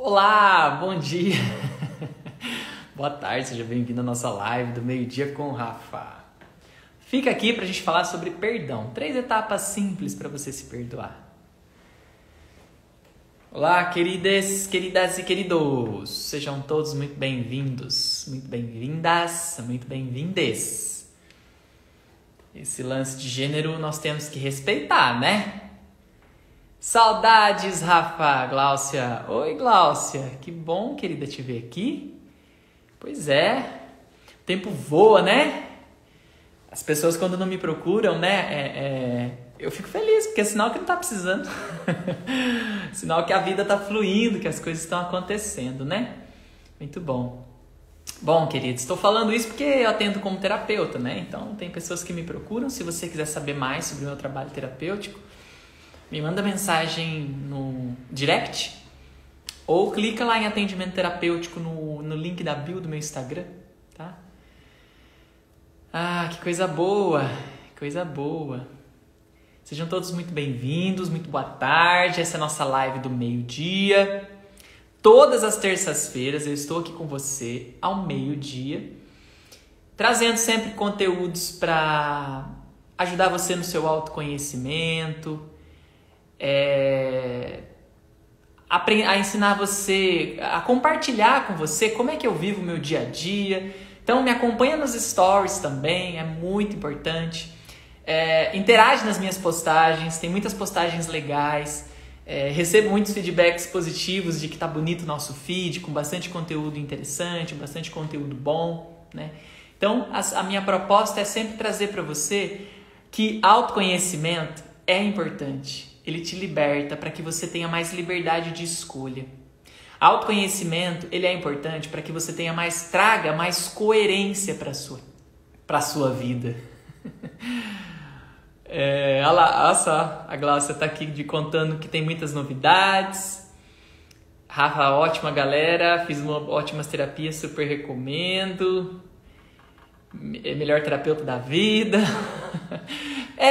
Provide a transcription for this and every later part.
Olá, bom dia, boa tarde, seja bem-vindo à nossa live do meio-dia com o Rafa. Fica aqui para a gente falar sobre perdão, 3 etapas simples para você se perdoar. Olá, queridas, queridas e queridos, sejam todos muito bem-vindos, muito bem-vindas, muito bem-vindes. Esse lance de gênero nós temos que respeitar, né? Saudades, Rafa, Gláucia. Oi, Gláucia. Que bom, querida, te ver aqui. Pois é. O tempo voa, né? As pessoas quando não me procuram, né? Eu fico feliz, porque é sinal que não tá precisando. Sinal que a vida tá fluindo, que as coisas estão acontecendo, né? Muito bom. Bom, queridos, estou falando isso porque eu atendo como terapeuta, né? Então, tem pessoas que me procuram. Se você quiser saber mais sobre o meu trabalho terapêutico, me manda mensagem no direct ou clica lá em atendimento terapêutico no link da bio do meu Instagram, tá? Ah, que coisa boa, coisa boa. Sejam todos muito bem-vindos, muito boa tarde. Essa é a nossa live do meio-dia. Todas as terças-feiras eu estou aqui com você ao meio-dia, trazendo sempre conteúdos para ajudar você no seu autoconhecimento, a ensinar você, a compartilhar com você como é que eu vivo o meu dia a dia. Então me acompanha nos stories também, é muito importante. Interage nas minhas postagens, tem muitas postagens legais. Recebo muitos feedbacks positivos de que tá bonito o nosso feed, com bastante conteúdo interessante, bastante conteúdo bom, né? Então a minha proposta é sempre trazer para você que autoconhecimento é importante. Ele te liberta para que você tenha mais liberdade de escolha. Autoconhecimento, ele é importante para que você tenha mais, traga mais coerência para a sua vida. Olha só, a Glaucia está aqui contando que tem muitas novidades. Rafa, ótima galera, fiz ótimas terapias, super recomendo. Melhor terapeuta da vida.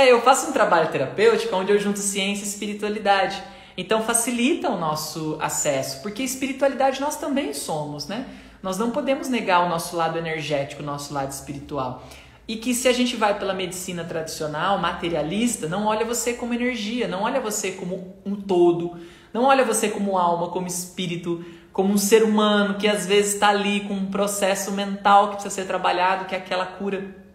Eu faço um trabalho terapêutico onde eu junto ciência e espiritualidade. Então facilita o nosso acesso, porque espiritualidade nós também somos, né? Nós não podemos negar o nosso lado energético, o nosso lado espiritual. E que se a gente vai pela medicina tradicional, materialista, não olha você como energia, não olha você como um todo, não olha você como alma, como espírito, como um ser humano que às vezes está ali com um processo mental que precisa ser trabalhado, que é aquela cura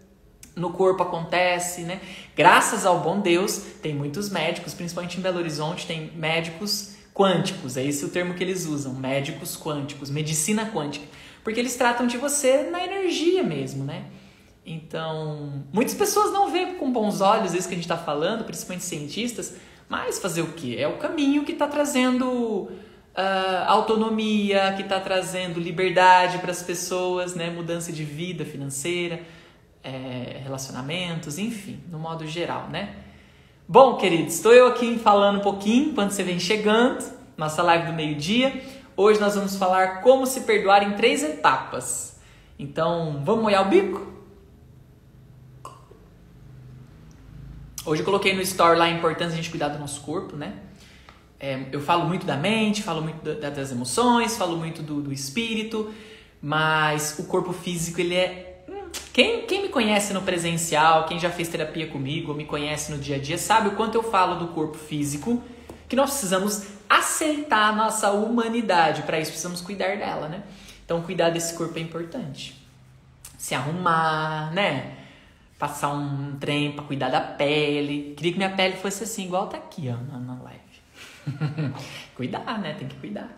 no corpo acontece, né? Graças ao bom Deus, tem muitos médicos, principalmente em Belo Horizonte, tem médicos quânticos, é esse o termo que eles usam, médicos quânticos, medicina quântica, porque eles tratam de você na energia mesmo, né? Então, muitas pessoas não veem com bons olhos isso que a gente está falando, principalmente cientistas, mas fazer o quê? É o caminho que está trazendo autonomia, que está trazendo liberdade para as pessoas, né? Mudança de vida financeira, relacionamentos, enfim, no modo geral, né? Bom, queridos, estou eu aqui falando um pouquinho, enquanto você vem chegando, nossa live do meio-dia. Hoje nós vamos falar como se perdoar em 3 etapas. Então, vamos molhar o bico? Hoje eu coloquei no story lá a importância de a gente cuidar do nosso corpo, né? Eu falo muito da mente, falo muito das emoções, falo muito do espírito, mas o corpo físico, ele é... Quem me conhece no presencial, quem já fez terapia comigo, ou me conhece no dia a dia, sabe o quanto eu falo do corpo físico, que nós precisamos aceitar a nossa humanidade. Para isso, precisamos cuidar dela, né? Então, cuidar desse corpo é importante. Se arrumar, né? Passar um trem para cuidar da pele. Queria que minha pele fosse assim, igual tá aqui, ó, na live. Cuidar, né? Tem que cuidar.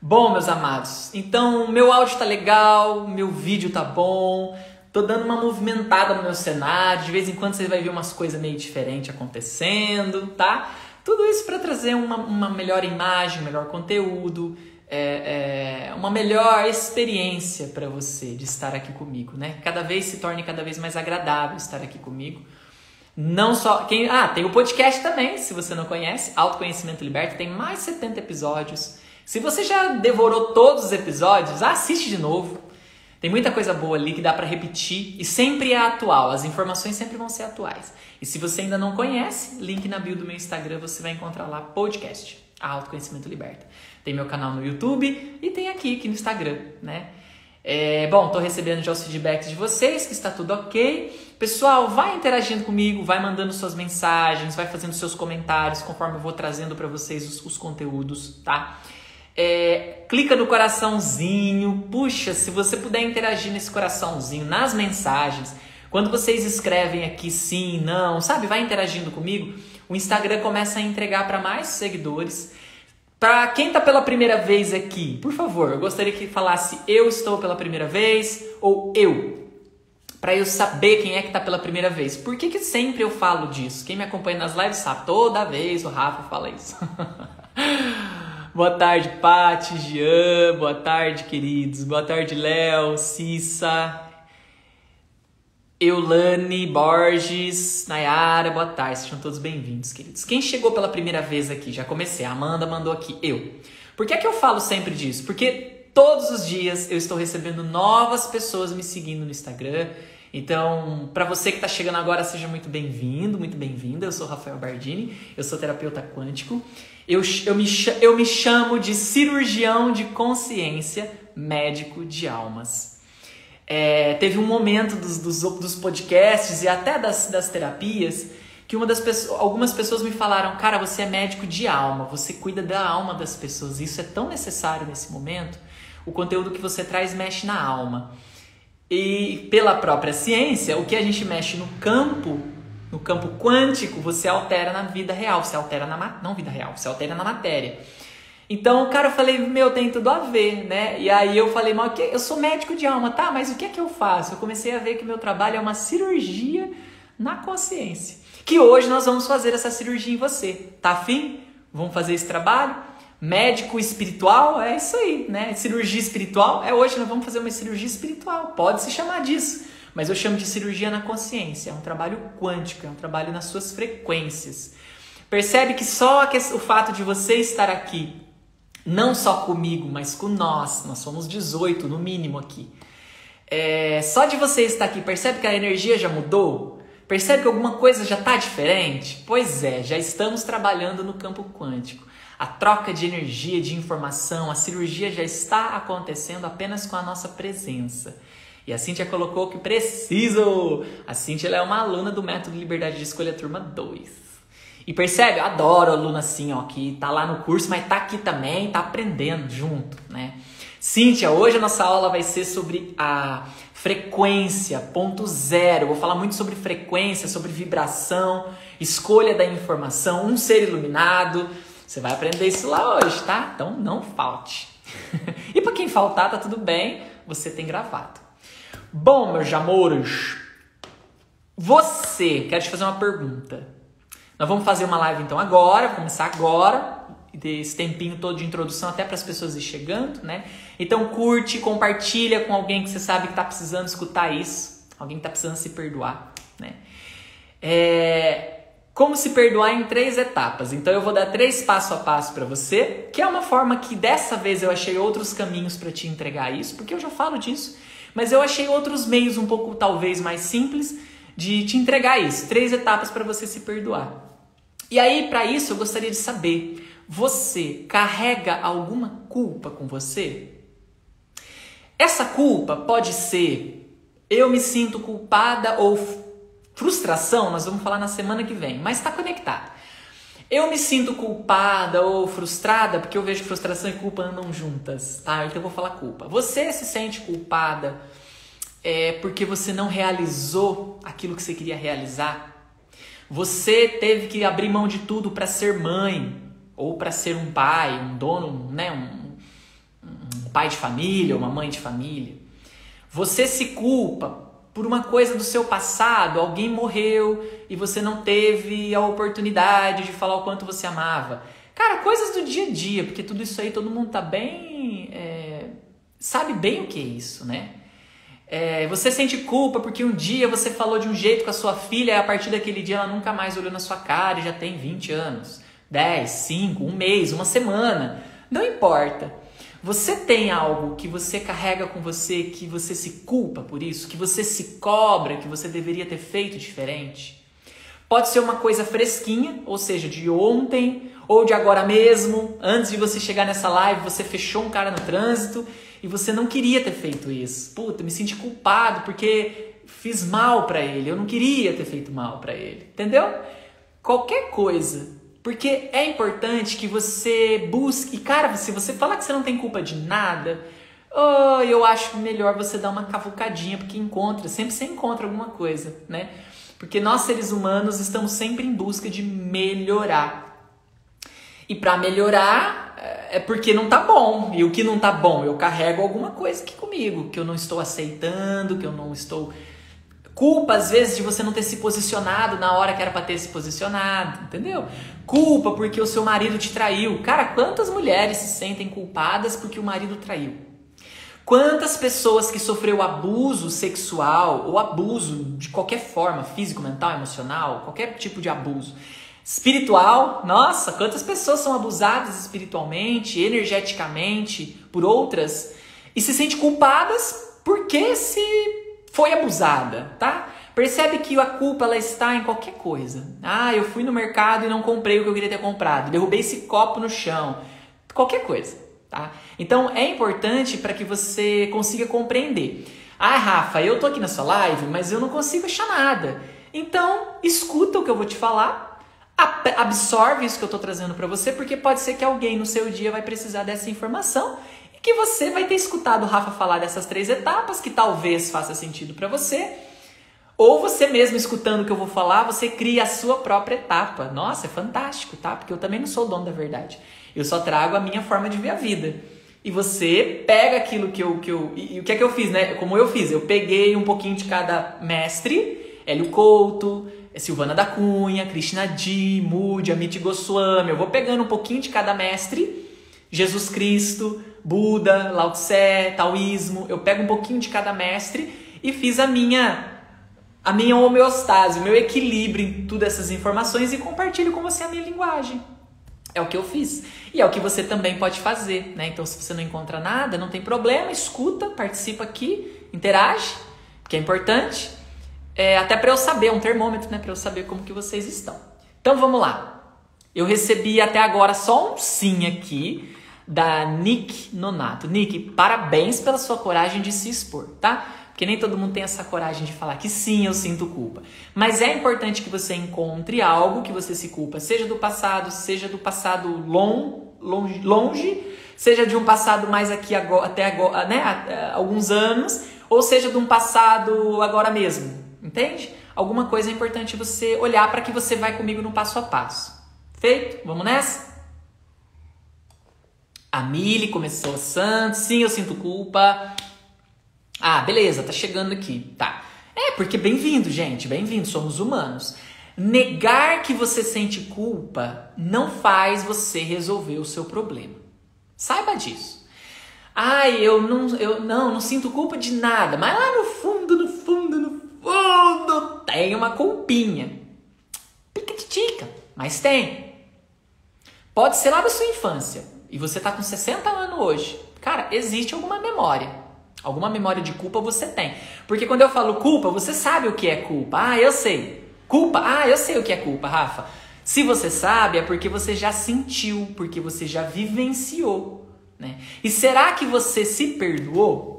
Bom, meus amados, então, meu áudio tá legal, meu vídeo tá bom. Tô dando uma movimentada no meu cenário, de vez em quando você vai ver umas coisas meio diferentes acontecendo, tá? Tudo isso para trazer uma melhor imagem, melhor conteúdo, uma melhor experiência para você de estar aqui comigo, né? Cada vez se torne cada vez mais agradável estar aqui comigo. Não só... tem o podcast também, se você não conhece, Autoconhecimento Liberta, tem mais 70 episódios. Se você já devorou todos os episódios, assiste de novo. Tem muita coisa boa ali que dá para repetir e sempre é atual, as informações sempre vão ser atuais. E se você ainda não conhece, link na bio do meu Instagram, você vai encontrar lá podcast. Autoconhecimento Liberta. Tem meu canal no YouTube e tem aqui no Instagram, né? Bom, tô recebendo já os feedbacks de vocês, que está tudo ok. Pessoal, vai interagindo comigo, vai mandando suas mensagens, vai fazendo seus comentários, conforme eu vou trazendo para vocês os conteúdos, tá? Clica no coraçãozinho, puxa, se você puder interagir nesse coraçãozinho, nas mensagens, quando vocês escrevem aqui sim, não, sabe? Vai interagindo comigo, o Instagram começa a entregar para mais seguidores. Para quem está pela primeira vez aqui, por favor, eu gostaria que falasse eu estou pela primeira vez ou eu, para eu saber quem é que está pela primeira vez. Por que que sempre eu falo disso? Quem me acompanha nas lives sabe, toda vez o Rafa fala isso. Boa tarde, Paty, Jean, boa tarde, queridos, boa tarde, Léo, Cissa, Eulane, Borges, Nayara, boa tarde, sejam todos bem-vindos, queridos. Quem chegou pela primeira vez aqui, já comecei, a Amanda mandou aqui, eu. Por que é que eu falo sempre disso? Porque todos os dias eu estou recebendo novas pessoas me seguindo no Instagram, então, para você que está chegando agora, seja muito bem-vindo, muito bem-vinda. Eu sou Rafael Bardini, eu sou terapeuta quântico, eu me chamo de cirurgião de consciência, médico de almas. Teve um momento dos podcasts e até das terapias que algumas pessoas me falaram: cara, você é médico de alma, você cuida da alma das pessoas, isso é tão necessário nesse momento, o conteúdo que você traz mexe na alma. E pela própria ciência, o que a gente mexe no campo quântico, você altera na vida real, você altera na não vida real, você altera na matéria. Então, cara, eu falei, meu, tem tudo a ver, né? E aí eu falei, mas eu sou médico de alma, tá? Mas o que é que eu faço? Eu comecei a ver que meu trabalho é uma cirurgia na consciência. Que hoje nós vamos fazer essa cirurgia em você. Tá afim? Vamos fazer esse trabalho? Médico espiritual, é isso aí, né? Cirurgia espiritual, hoje nós vamos fazer uma cirurgia espiritual. Pode se chamar disso, mas eu chamo de cirurgia na consciência. É um trabalho quântico, é um trabalho nas suas frequências. Percebe que só o fato de você estar aqui, não só comigo, mas com nós somos 18 no mínimo aqui. Só de você estar aqui, percebe que a energia já mudou? Percebe que alguma coisa já está diferente? Pois é, já estamos trabalhando no campo quântico. A troca de energia, de informação, a cirurgia já está acontecendo apenas com a nossa presença. E a Cíntia colocou que preciso! A Cíntia ela é uma aluna do Método Liberdade de Escolha, turma 2. E percebe? Eu adoro aluno assim, ó, que tá lá no curso, mas tá aqui também, tá aprendendo junto, né? Cíntia, hoje a nossa aula vai ser sobre a frequência, ponto zero. Vou falar muito sobre frequência, sobre vibração, escolha da informação, um ser iluminado. Você vai aprender isso lá hoje, tá? Então não falte. E pra quem faltar, tá tudo bem, você tem gravado. Bom, meus amores, quero te fazer uma pergunta. Nós vamos fazer uma live então agora, começar agora, esse tempinho todo de introdução até para as pessoas ir chegando, né? Então curte, compartilha com alguém que você sabe que está precisando escutar isso, alguém que está precisando se perdoar, né? Como se perdoar em 3 etapas. Então eu vou dar 3 passo a passo para você, que é uma forma que dessa vez eu achei outros caminhos para te entregar isso, porque eu já falo disso, mas eu achei outros meios um pouco talvez mais simples de te entregar isso, 3 etapas para você se perdoar. E aí, para isso, eu gostaria de saber, você carrega alguma culpa com você? Essa culpa pode ser, eu me sinto culpada ou frustração, nós vamos falar na semana que vem, mas está conectado. Eu me sinto culpada ou frustrada, porque eu vejo frustração e culpa andam juntas, tá? Então eu vou falar culpa. Você se sente culpada porque você não realizou aquilo que você queria realizar? Você teve que abrir mão de tudo para ser mãe, ou para ser um pai, um dono, né? um pai de família, uma mãe de família. Você se culpa por uma coisa do seu passado, alguém morreu e você não teve a oportunidade de falar o quanto você amava. Cara, coisas do dia a dia, porque tudo isso aí todo mundo tá bem... sabe bem o que é isso, né? Você sente culpa porque um dia você falou de um jeito com a sua filha e a partir daquele dia ela nunca mais olhou na sua cara e já tem 20 anos, 10, 5, um mês, uma semana, não importa. Você tem algo que você carrega com você, que você se culpa por isso, que você se cobra, que você deveria ter feito diferente? Pode ser uma coisa fresquinha, ou seja, de ontem, ou de agora mesmo, antes de você chegar nessa live, você fechou um cara no trânsito e você não queria ter feito isso. Puta, me senti culpado porque fiz mal pra ele, eu não queria ter feito mal pra ele, entendeu? Qualquer coisa, porque é importante que você busque, cara, se você falar que você não tem culpa de nada, oh, eu acho melhor você dar uma cavucadinha, porque encontra, sempre você encontra alguma coisa, né? Porque nós seres humanos estamos sempre em busca de melhorar. E pra melhorar é porque não tá bom. E o que não tá bom? Eu carrego alguma coisa aqui comigo, que eu não estou aceitando, que eu não estou... Culpa, às vezes, de você não ter se posicionado na hora que era pra ter se posicionado, entendeu? Culpa porque o seu marido te traiu. Cara, quantas mulheres se sentem culpadas porque o marido traiu? Quantas pessoas que sofreu abuso sexual ou abuso de qualquer forma, físico, mental, emocional, qualquer tipo de abuso espiritual, nossa, quantas pessoas são abusadas espiritualmente, energeticamente, por outras, e se sentem culpadas porque se foi abusada, tá? Percebe que a culpa ela está em qualquer coisa. Ah, eu fui no mercado e não comprei o que eu queria ter comprado, derrubei esse copo no chão, qualquer coisa, tá? Então é importante para que você consiga compreender. Ah, Rafa, eu tô aqui na sua live, mas eu não consigo achar nada. Então escuta o que eu vou te falar, absorve isso que eu estou trazendo para você, porque pode ser que alguém no seu dia vai precisar dessa informação e que você vai ter escutado o Rafa falar dessas 3 etapas, que talvez faça sentido para você, ou você mesmo escutando o que eu vou falar, você cria a sua própria etapa. Nossa, é fantástico, tá? Porque eu também não sou o dono da verdade, eu só trago a minha forma de ver a vida. E você pega aquilo e o que é que eu fiz, né? Como eu fiz, eu peguei um pouquinho de cada mestre, Hélio Couto, Silvana da Cunha, Cristina Di, Mude, Amity Goswami. Eu vou pegando um pouquinho de cada mestre, Jesus Cristo, Buda, Lao Tse, Taoísmo. Eu pego um pouquinho de cada mestre e fiz a minha homeostase, o meu equilíbrio em todas essas informações e compartilho com você a minha linguagem. É o que eu fiz e é o que você também pode fazer, né? Então, se você não encontra nada, não tem problema, escuta, participa aqui, interage, que é importante. É, até para eu saber, um termômetro, né? Para eu saber como que vocês estão. Então vamos lá. Eu recebi até agora só um sim aqui da Nick Nonato. Nick, parabéns pela sua coragem de se expor, tá? Porque nem todo mundo tem essa coragem de falar que sim, eu sinto culpa. Mas é importante que você encontre algo que você se culpa, seja do passado longe, seja de um passado mais aqui agora, até agora, né? Há alguns anos, ou seja de um passado agora mesmo. Entende? Alguma coisa é importante você olhar para que você vai comigo no passo a passo. Feito? Vamos nessa? A Mili começou, Santos. Sim, eu sinto culpa. Ah, beleza, tá chegando aqui. Tá. É, porque bem-vindo, gente. Bem-vindo, somos humanos. Negar que você sente culpa não faz você resolver o seu problema. Saiba disso. Ai, eu não sinto culpa de nada. Mas lá no fundo, tem uma culpinha, pica-tica, mas tem. Pode ser lá da sua infância e você tá com 60 anos hoje. Cara, existe alguma memória de culpa você tem. Porque quando eu falo culpa, você sabe o que é culpa. Ah, eu sei. Culpa? Ah, eu sei o que é culpa, Rafa. Se você sabe, é porque você já sentiu, porque você já vivenciou, né? E será que você se perdoou?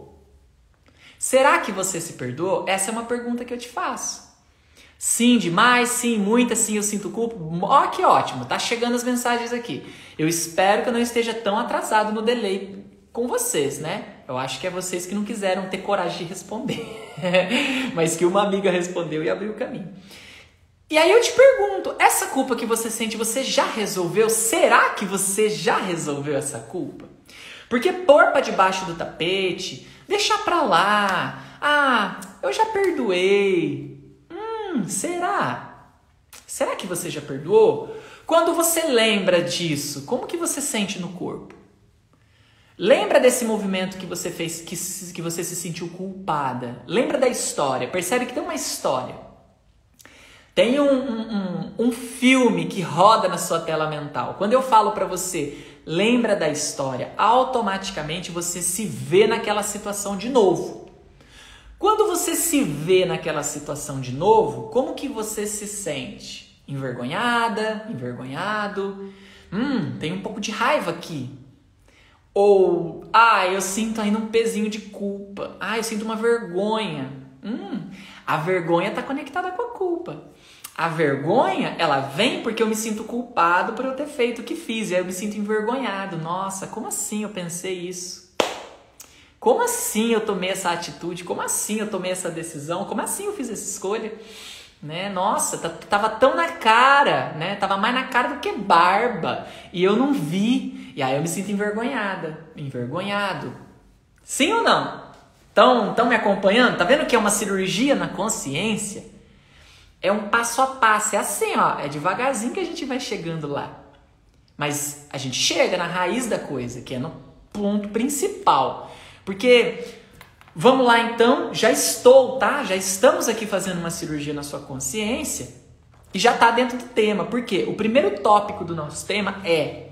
Será que você se perdoou? Essa é uma pergunta que eu te faço. Sim, demais, sim, muita, sim, eu sinto culpa. Ó, que ótimo, tá chegando as mensagens aqui. Eu espero que eu não esteja tão atrasado no delay com vocês, né? Eu acho que é vocês que não quiseram ter coragem de responder. Mas que uma amiga respondeu e abriu o caminho. E aí eu te pergunto, essa culpa que você sente, você já resolveu? Será que você já resolveu essa culpa? Porque pôr pra debaixo do tapete... Deixar pra lá. Ah, eu já perdoei. Será? Será que você já perdoou? Quando você lembra disso, como que você sente no corpo? Lembra desse movimento que você fez, que você se sentiu culpada. Lembra da história. Percebe que tem uma história. Tem um filme que roda na sua tela mental. Quando eu falo pra você... Lembra da história, automaticamente você se vê naquela situação de novo. Quando você se vê naquela situação de novo, como que você se sente? Envergonhada, envergonhado? Tem um pouco de raiva aqui. Ou, eu sinto ainda um pezinho de culpa. Eu sinto uma vergonha. A vergonha está conectada com a culpa. A vergonha, ela vem porque eu me sinto culpado por eu ter feito o que fiz. E aí eu me sinto envergonhado. Nossa, como assim eu pensei isso? Como assim eu tomei essa atitude? Como assim eu tomei essa decisão? Como assim eu fiz essa escolha? Né? Nossa, tava tão na cara, né? Tava mais na cara do que barba. E eu não vi. E aí eu me sinto envergonhada. Envergonhado. Sim ou não? Tão me acompanhando? Tá vendo que é uma cirurgia na consciência? É um passo a passo, é assim, ó, é devagarzinho que a gente vai chegando lá. Mas a gente chega na raiz da coisa, que é no ponto principal. Porque, vamos lá então, já estou, tá? Já estamos aqui fazendo uma cirurgia na sua consciência e já tá dentro do tema. Por quê? O primeiro tópico do nosso tema é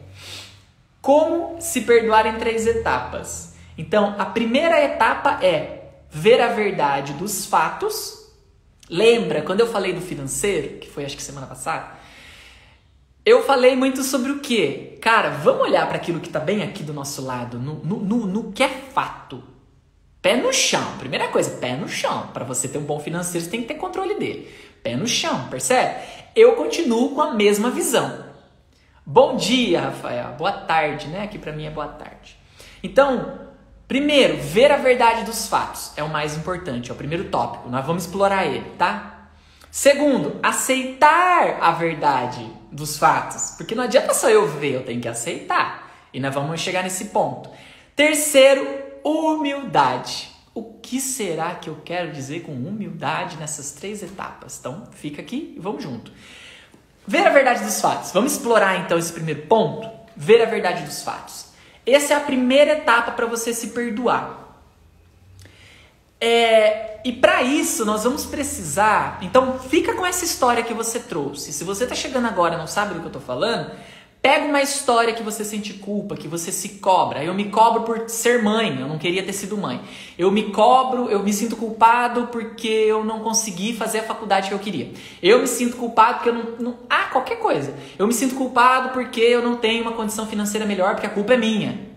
como se perdoar em 3 etapas. Então, a primeira etapa é ver a verdade dos fatos. Lembra, quando eu falei do financeiro, que foi acho que semana passada, eu falei muito sobre o quê? Cara, vamos olhar para aquilo que tá bem aqui do nosso lado, no que é fato. Pé no chão, primeira coisa, pé no chão. Para você ter um bom financeiro, você tem que ter controle dele. Pé no chão, percebe? Eu continuo com a mesma visão. Bom dia, Rafael. Boa tarde, né? Aqui para mim é boa tarde. Então, primeiro, ver a verdade dos fatos é o mais importante, é o primeiro tópico, nós vamos explorar ele, tá? Segundo, aceitar a verdade dos fatos, porque não adianta só eu ver, eu tenho que aceitar, e nós vamos chegar nesse ponto. Terceiro, humildade. O que será que eu quero dizer com humildade nessas 3 etapas? Então, fica aqui e vamos junto. Ver a verdade dos fatos, vamos explorar então esse primeiro ponto, ver a verdade dos fatos. Essa é a primeira etapa para você se perdoar. E para isso nós vamos precisar... Então fica com essa história que você trouxe. Se você está chegando agora e não sabe do que eu estou falando, pega uma história que você sente culpa, que você se cobra. Eu me cobro por ser mãe, eu não queria ter sido mãe. Eu me cobro, eu me sinto culpado porque eu não consegui fazer a faculdade que eu queria. Eu me sinto culpado porque eu não... qualquer coisa. Eu me sinto culpado porque eu não tenho uma condição financeira melhor, porque a culpa é minha.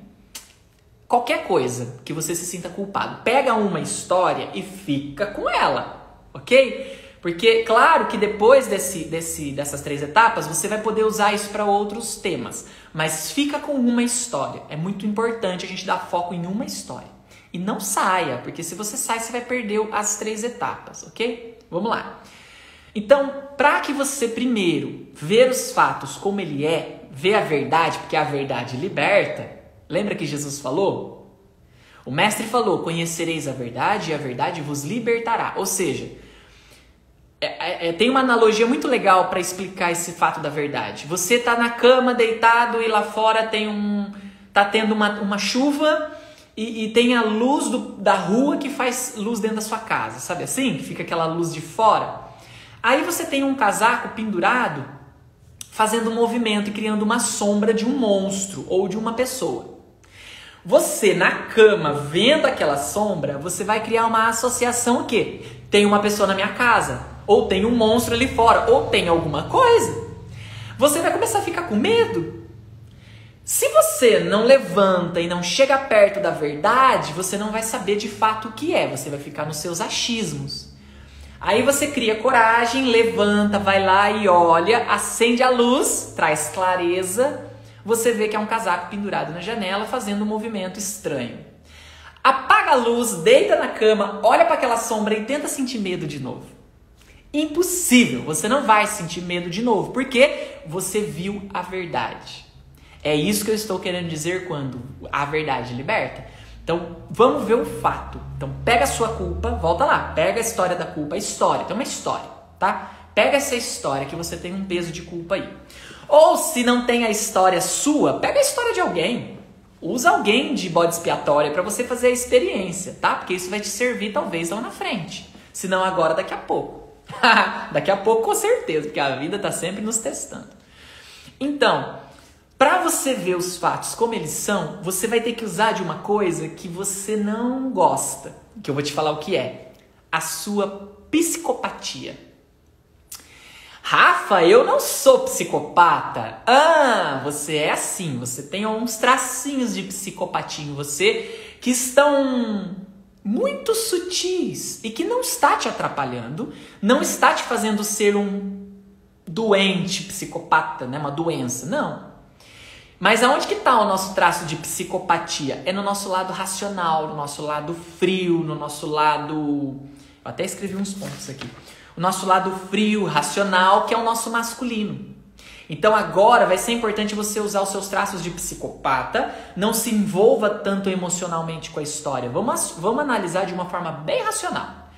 Qualquer coisa que você se sinta culpado. Pega uma história e fica com ela, ok? Porque, claro, que depois dessas 3 etapas, você vai poder usar isso para outros temas. Mas fica com uma história. É muito importante a gente dar foco em uma história. E não saia, porque se você sai, você vai perder as 3 etapas, ok? Vamos lá. Então, para que você, primeiro, ver os fatos como ele é, ver a verdade, porque a verdade liberta. Lembra que Jesus falou? O mestre falou, conhecereis a verdade e a verdade vos libertará. Ou seja... tem uma analogia muito legal para explicar esse fato da verdade. Você tá na cama deitado e lá fora tem tá tendo uma chuva e tem a luz da rua que faz luz dentro da sua casa, sabe assim? Fica aquela luz de fora. Aí você tem um casaco pendurado fazendo um movimento e criando uma sombra de um monstro ou de uma pessoa. Você na cama vendo aquela sombra, você vai criar uma associação o quê? Tem uma pessoa na minha casa. Ou tem um monstro ali fora, ou tem alguma coisa. Você vai começar a ficar com medo. Se você não levanta e não chega perto da verdade, você não vai saber de fato o que é. Você vai ficar nos seus achismos. Aí você cria coragem, levanta, vai lá e olha, acende a luz, traz clareza. Você vê que é um casaco pendurado na janela fazendo um movimento estranho. Apaga a luz, deita na cama, olha para aquela sombra e tenta sentir medo de novo. Impossível, você não vai sentir medo de novo, porque você viu a verdade. É isso que eu estou querendo dizer quando a verdade liberta. Então, vamos ver o fato. Então, pega a sua culpa, volta lá, pega a história da culpa, a história, tem uma história, tá? Pega essa história que você tem um peso de culpa aí. Ou se não tem a história sua, pega a história de alguém. Usa alguém de bode expiatório para você fazer a experiência, tá? Porque isso vai te servir talvez lá na frente. Se não agora, daqui a pouco. Daqui a pouco com certeza, porque a vida está sempre nos testando. Então, para você ver os fatos como eles são, você vai ter que usar de uma coisa que você não gosta, que eu vou te falar o que é: a sua psicopatia. Rafa, eu não sou psicopata. Ah, você é assim. Você tem uns tracinhos de psicopatia em você que estão muito sutis e que não está te atrapalhando, não está te fazendo ser um doente psicopata, né? Uma doença, não. Mas aonde que está o nosso traço de psicopatia? É no nosso lado racional, no nosso lado frio, no nosso lado... Eu até escrevi uns pontos aqui. O nosso lado frio, racional, que é o nosso masculino. Então agora vai ser importante você usar os seus traços de psicopata. Não se envolva tanto emocionalmente com a história. Vamos analisar de uma forma bem racional.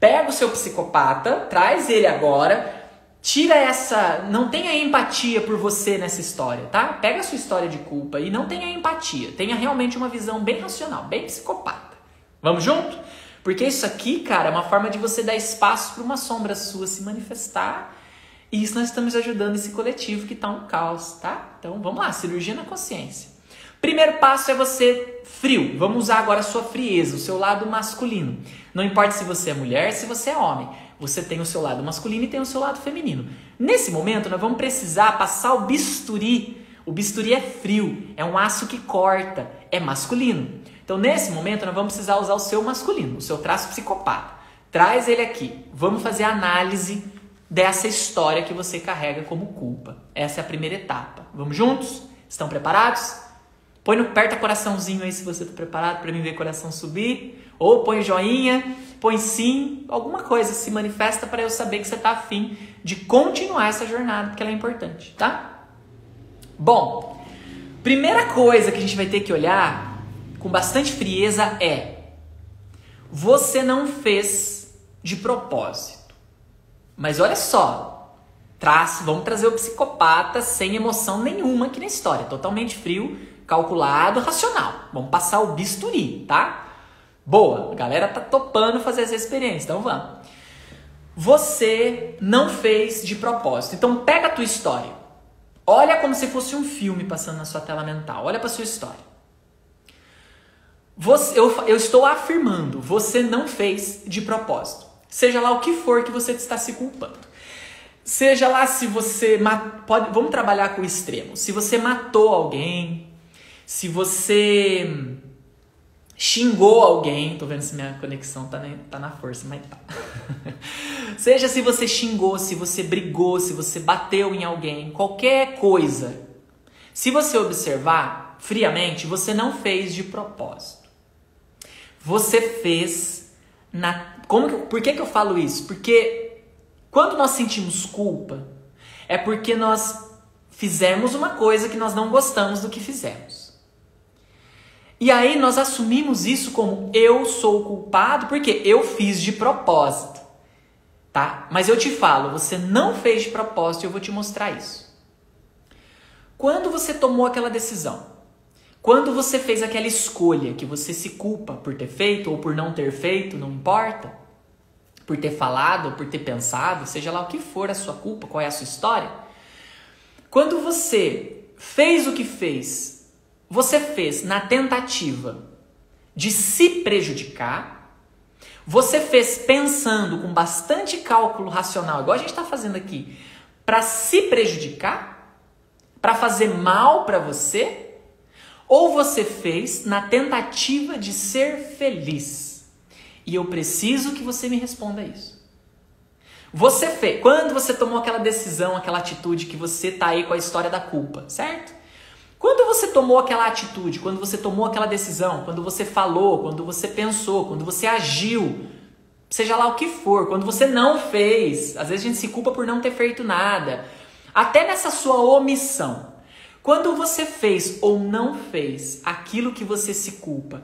Pega o seu psicopata, traz ele agora... Tira essa... Não tenha empatia por você nessa história, tá? Pega a sua história de culpa e não tenha empatia. Tenha realmente uma visão bem racional, bem psicopata. Vamos junto? Porque isso aqui, cara, é uma forma de você dar espaço para uma sombra sua se manifestar. E isso nós estamos ajudando esse coletivo que tá um caos, tá? Então vamos lá, cirurgia na consciência. Primeiro passo é você frio. Vamos usar agora a sua frieza, o seu lado masculino. Não importa se você é mulher, se você é homem. Você tem o seu lado masculino e tem o seu lado feminino. Nesse momento, nós vamos precisar passar o bisturi. O bisturi é frio, é um aço que corta, é masculino. Então, nesse momento, nós vamos precisar usar o seu masculino, o seu traço psicopata. Traz ele aqui. Vamos fazer a análise dessa história que você carrega como culpa. Essa é a primeira etapa. Vamos juntos? Estão preparados? Põe no perto coraçãozinho aí se você está preparado para mim ver o coração subir. Ou põe joinha, põe sim, alguma coisa se manifesta para eu saber que você está afim de continuar essa jornada, porque ela é importante, tá? Bom, primeira coisa que a gente vai ter que olhar com bastante frieza é: você não fez de propósito. Mas olha só, vamos trazer o psicopata sem emoção nenhuma aqui na história, totalmente frio, calculado, racional. Vamos passar o bisturi, tá? Boa, a galera tá topando fazer essa experiência, então vamos. Você não fez de propósito. Então pega a tua história. Olha como se fosse um filme passando na sua tela mental. Olha pra sua história. Eu estou afirmando, você não fez de propósito. Seja lá o que for que você está se culpando. Seja lá se você... Vamos trabalhar com o extremo. Se você matou alguém, se você... xingou alguém, tô vendo se minha conexão tá na força, mas tá. Seja se você xingou, se você brigou, se você bateu em alguém, qualquer coisa. Se você observar friamente, você não fez de propósito. Você fez na... Por que eu falo isso? Porque quando nós sentimos culpa, é porque nós fizemos uma coisa que nós não gostamos do que fizemos. E aí nós assumimos isso como eu sou o culpado porque eu fiz de propósito, tá? Mas eu te falo, você não fez de propósito e eu vou te mostrar isso. Quando você tomou aquela decisão, quando você fez aquela escolha que você se culpa por ter feito ou por não ter feito, não importa, por ter falado ou por ter pensado, seja lá o que for a sua culpa, qual é a sua história, quando você fez o que fez, você fez na tentativa de se prejudicar, você fez pensando com bastante cálculo racional, igual a gente está fazendo aqui, para se prejudicar, para fazer mal para você, ou você fez na tentativa de ser feliz? E eu preciso que você me responda isso. Você fez, quando você tomou aquela decisão, aquela atitude que você está aí com a história da culpa, certo? Quando você tomou aquela atitude, quando você tomou aquela decisão, quando você falou, quando você pensou, quando você agiu, seja lá o que for, quando você não fez, às vezes a gente se culpa por não ter feito nada, até nessa sua omissão, quando você fez ou não fez aquilo que você se culpa,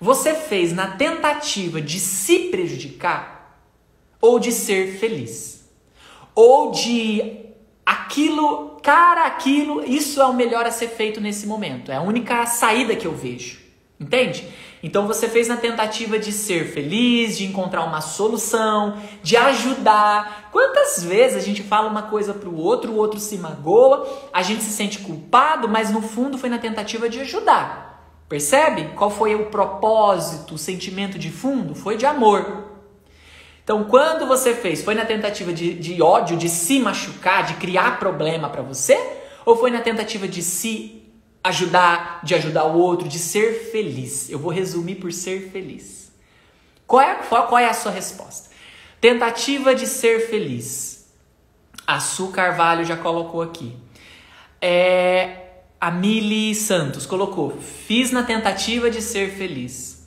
você fez na tentativa de se prejudicar ou de ser feliz, ou de... isso é o melhor a ser feito nesse momento. É a única saída que eu vejo. Entende? Então você fez na tentativa de ser feliz, de encontrar uma solução, de ajudar. Quantas vezes a gente fala uma coisa pro outro, o outro se magoa, a gente se sente culpado, mas no fundo foi na tentativa de ajudar. Percebe? Qual foi o propósito, o sentimento de fundo? Foi de amor. Então, quando você fez, foi na tentativa de ódio, de se machucar, de criar problema para você? Ou foi na tentativa de se ajudar, de ajudar o outro, de ser feliz? Eu vou resumir por ser feliz. Qual é a sua resposta? Tentativa de ser feliz. A Su Carvalho já colocou aqui. A Mili Santos colocou, fiz na tentativa de ser feliz.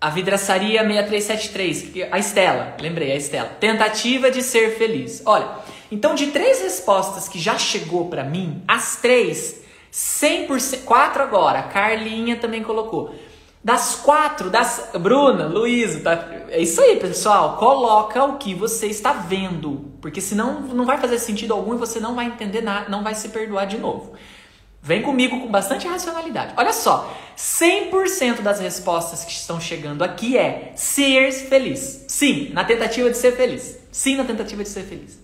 A Vidraçaria 6373, a Estela, lembrei, a Estela. Tentativa de ser feliz. Olha, então de 3 respostas que já chegou pra mim, as 3, 100%, 4 agora, a Carlinha também colocou. Das 4, Bruna, Luísa, tá, é isso aí, pessoal, coloca o que você está vendo, porque senão não vai fazer sentido algum e você não vai entender nada, não vai se perdoar de novo. Vem comigo com bastante racionalidade. Olha só, 100% das respostas que estão chegando aqui é ser feliz. Sim, na tentativa de ser feliz. Sim, na tentativa de ser feliz.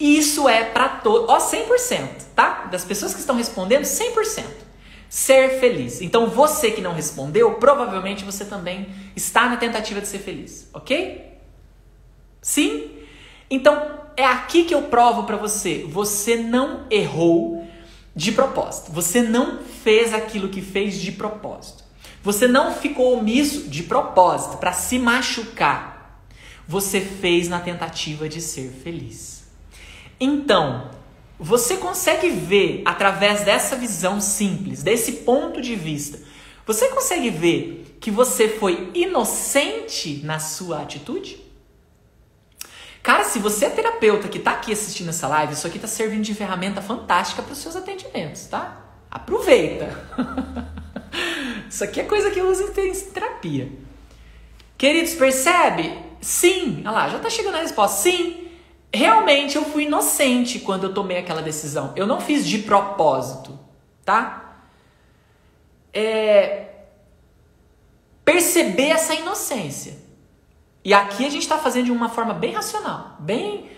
Isso é pra todo... Ó, 100%, tá? Das pessoas que estão respondendo, 100%. Ser feliz. Então, você que não respondeu, provavelmente você também está na tentativa de ser feliz, ok? Sim? Então, é aqui que eu provo pra você. Você não errou de propósito. Você não fez aquilo que fez de propósito. Você não ficou omisso de propósito para se machucar. Você fez na tentativa de ser feliz. Então, você consegue ver através dessa visão simples, desse ponto de vista, você consegue ver que você foi inocente na sua atitude? Cara, se você é terapeuta que tá aqui assistindo essa live, isso aqui tá servindo de ferramenta fantástica para os seus atendimentos, tá? Aproveita! Isso aqui é coisa que eu uso em terapia. Queridos, percebe? Sim! Olha lá, já tá chegando a resposta. Sim, realmente eu fui inocente quando eu tomei aquela decisão. Eu não fiz de propósito, tá? Perceber essa inocência. E aqui a gente está fazendo de uma forma bem racional, bem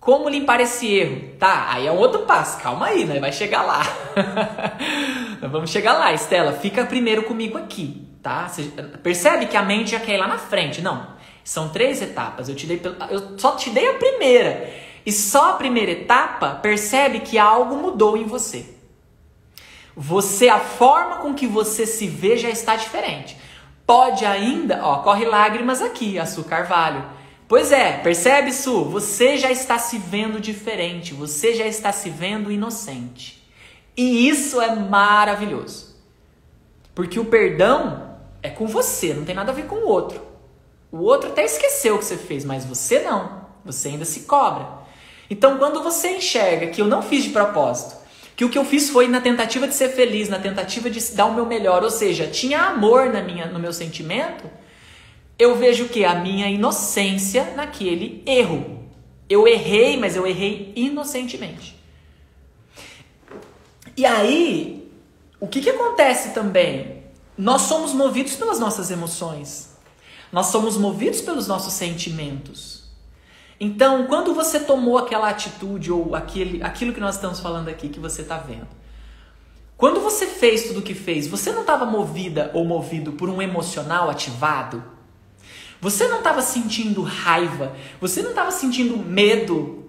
como limpar esse erro. Tá, aí é um outro passo, calma aí, né? Vai chegar lá. Nós vamos chegar lá, Estela, fica primeiro comigo aqui, tá? Você percebe que a mente já quer ir lá na frente, não. São 3 etapas, eu só te dei a primeira. E só a primeira etapa percebe que algo mudou em você. A forma com que você se vê já está diferente. Pode ainda, ó, corre lágrimas aqui, a Su Carvalho. Pois é, percebe, Su? Você já está se vendo diferente, você já está se vendo inocente. E isso é maravilhoso. Porque o perdão é com você, não tem nada a ver com o outro. O outro até esqueceu o que você fez, mas você não. Você ainda se cobra. Então, quando você enxerga que eu não fiz de propósito, que o que eu fiz foi na tentativa de ser feliz, na tentativa de dar o meu melhor, ou seja, tinha amor no meu sentimento, eu vejo que a minha inocência naquele erro. Eu errei, mas eu errei inocentemente. E aí, o que acontece também? Nós somos movidos pelas nossas emoções. Nós somos movidos pelos nossos sentimentos. Então, quando você tomou aquela atitude ou aquilo que nós estamos falando aqui, que você está vendo. Quando você fez tudo o que fez, você não estava movida ou movido por um emocional ativado? Você não estava sentindo raiva? Você não estava sentindo medo?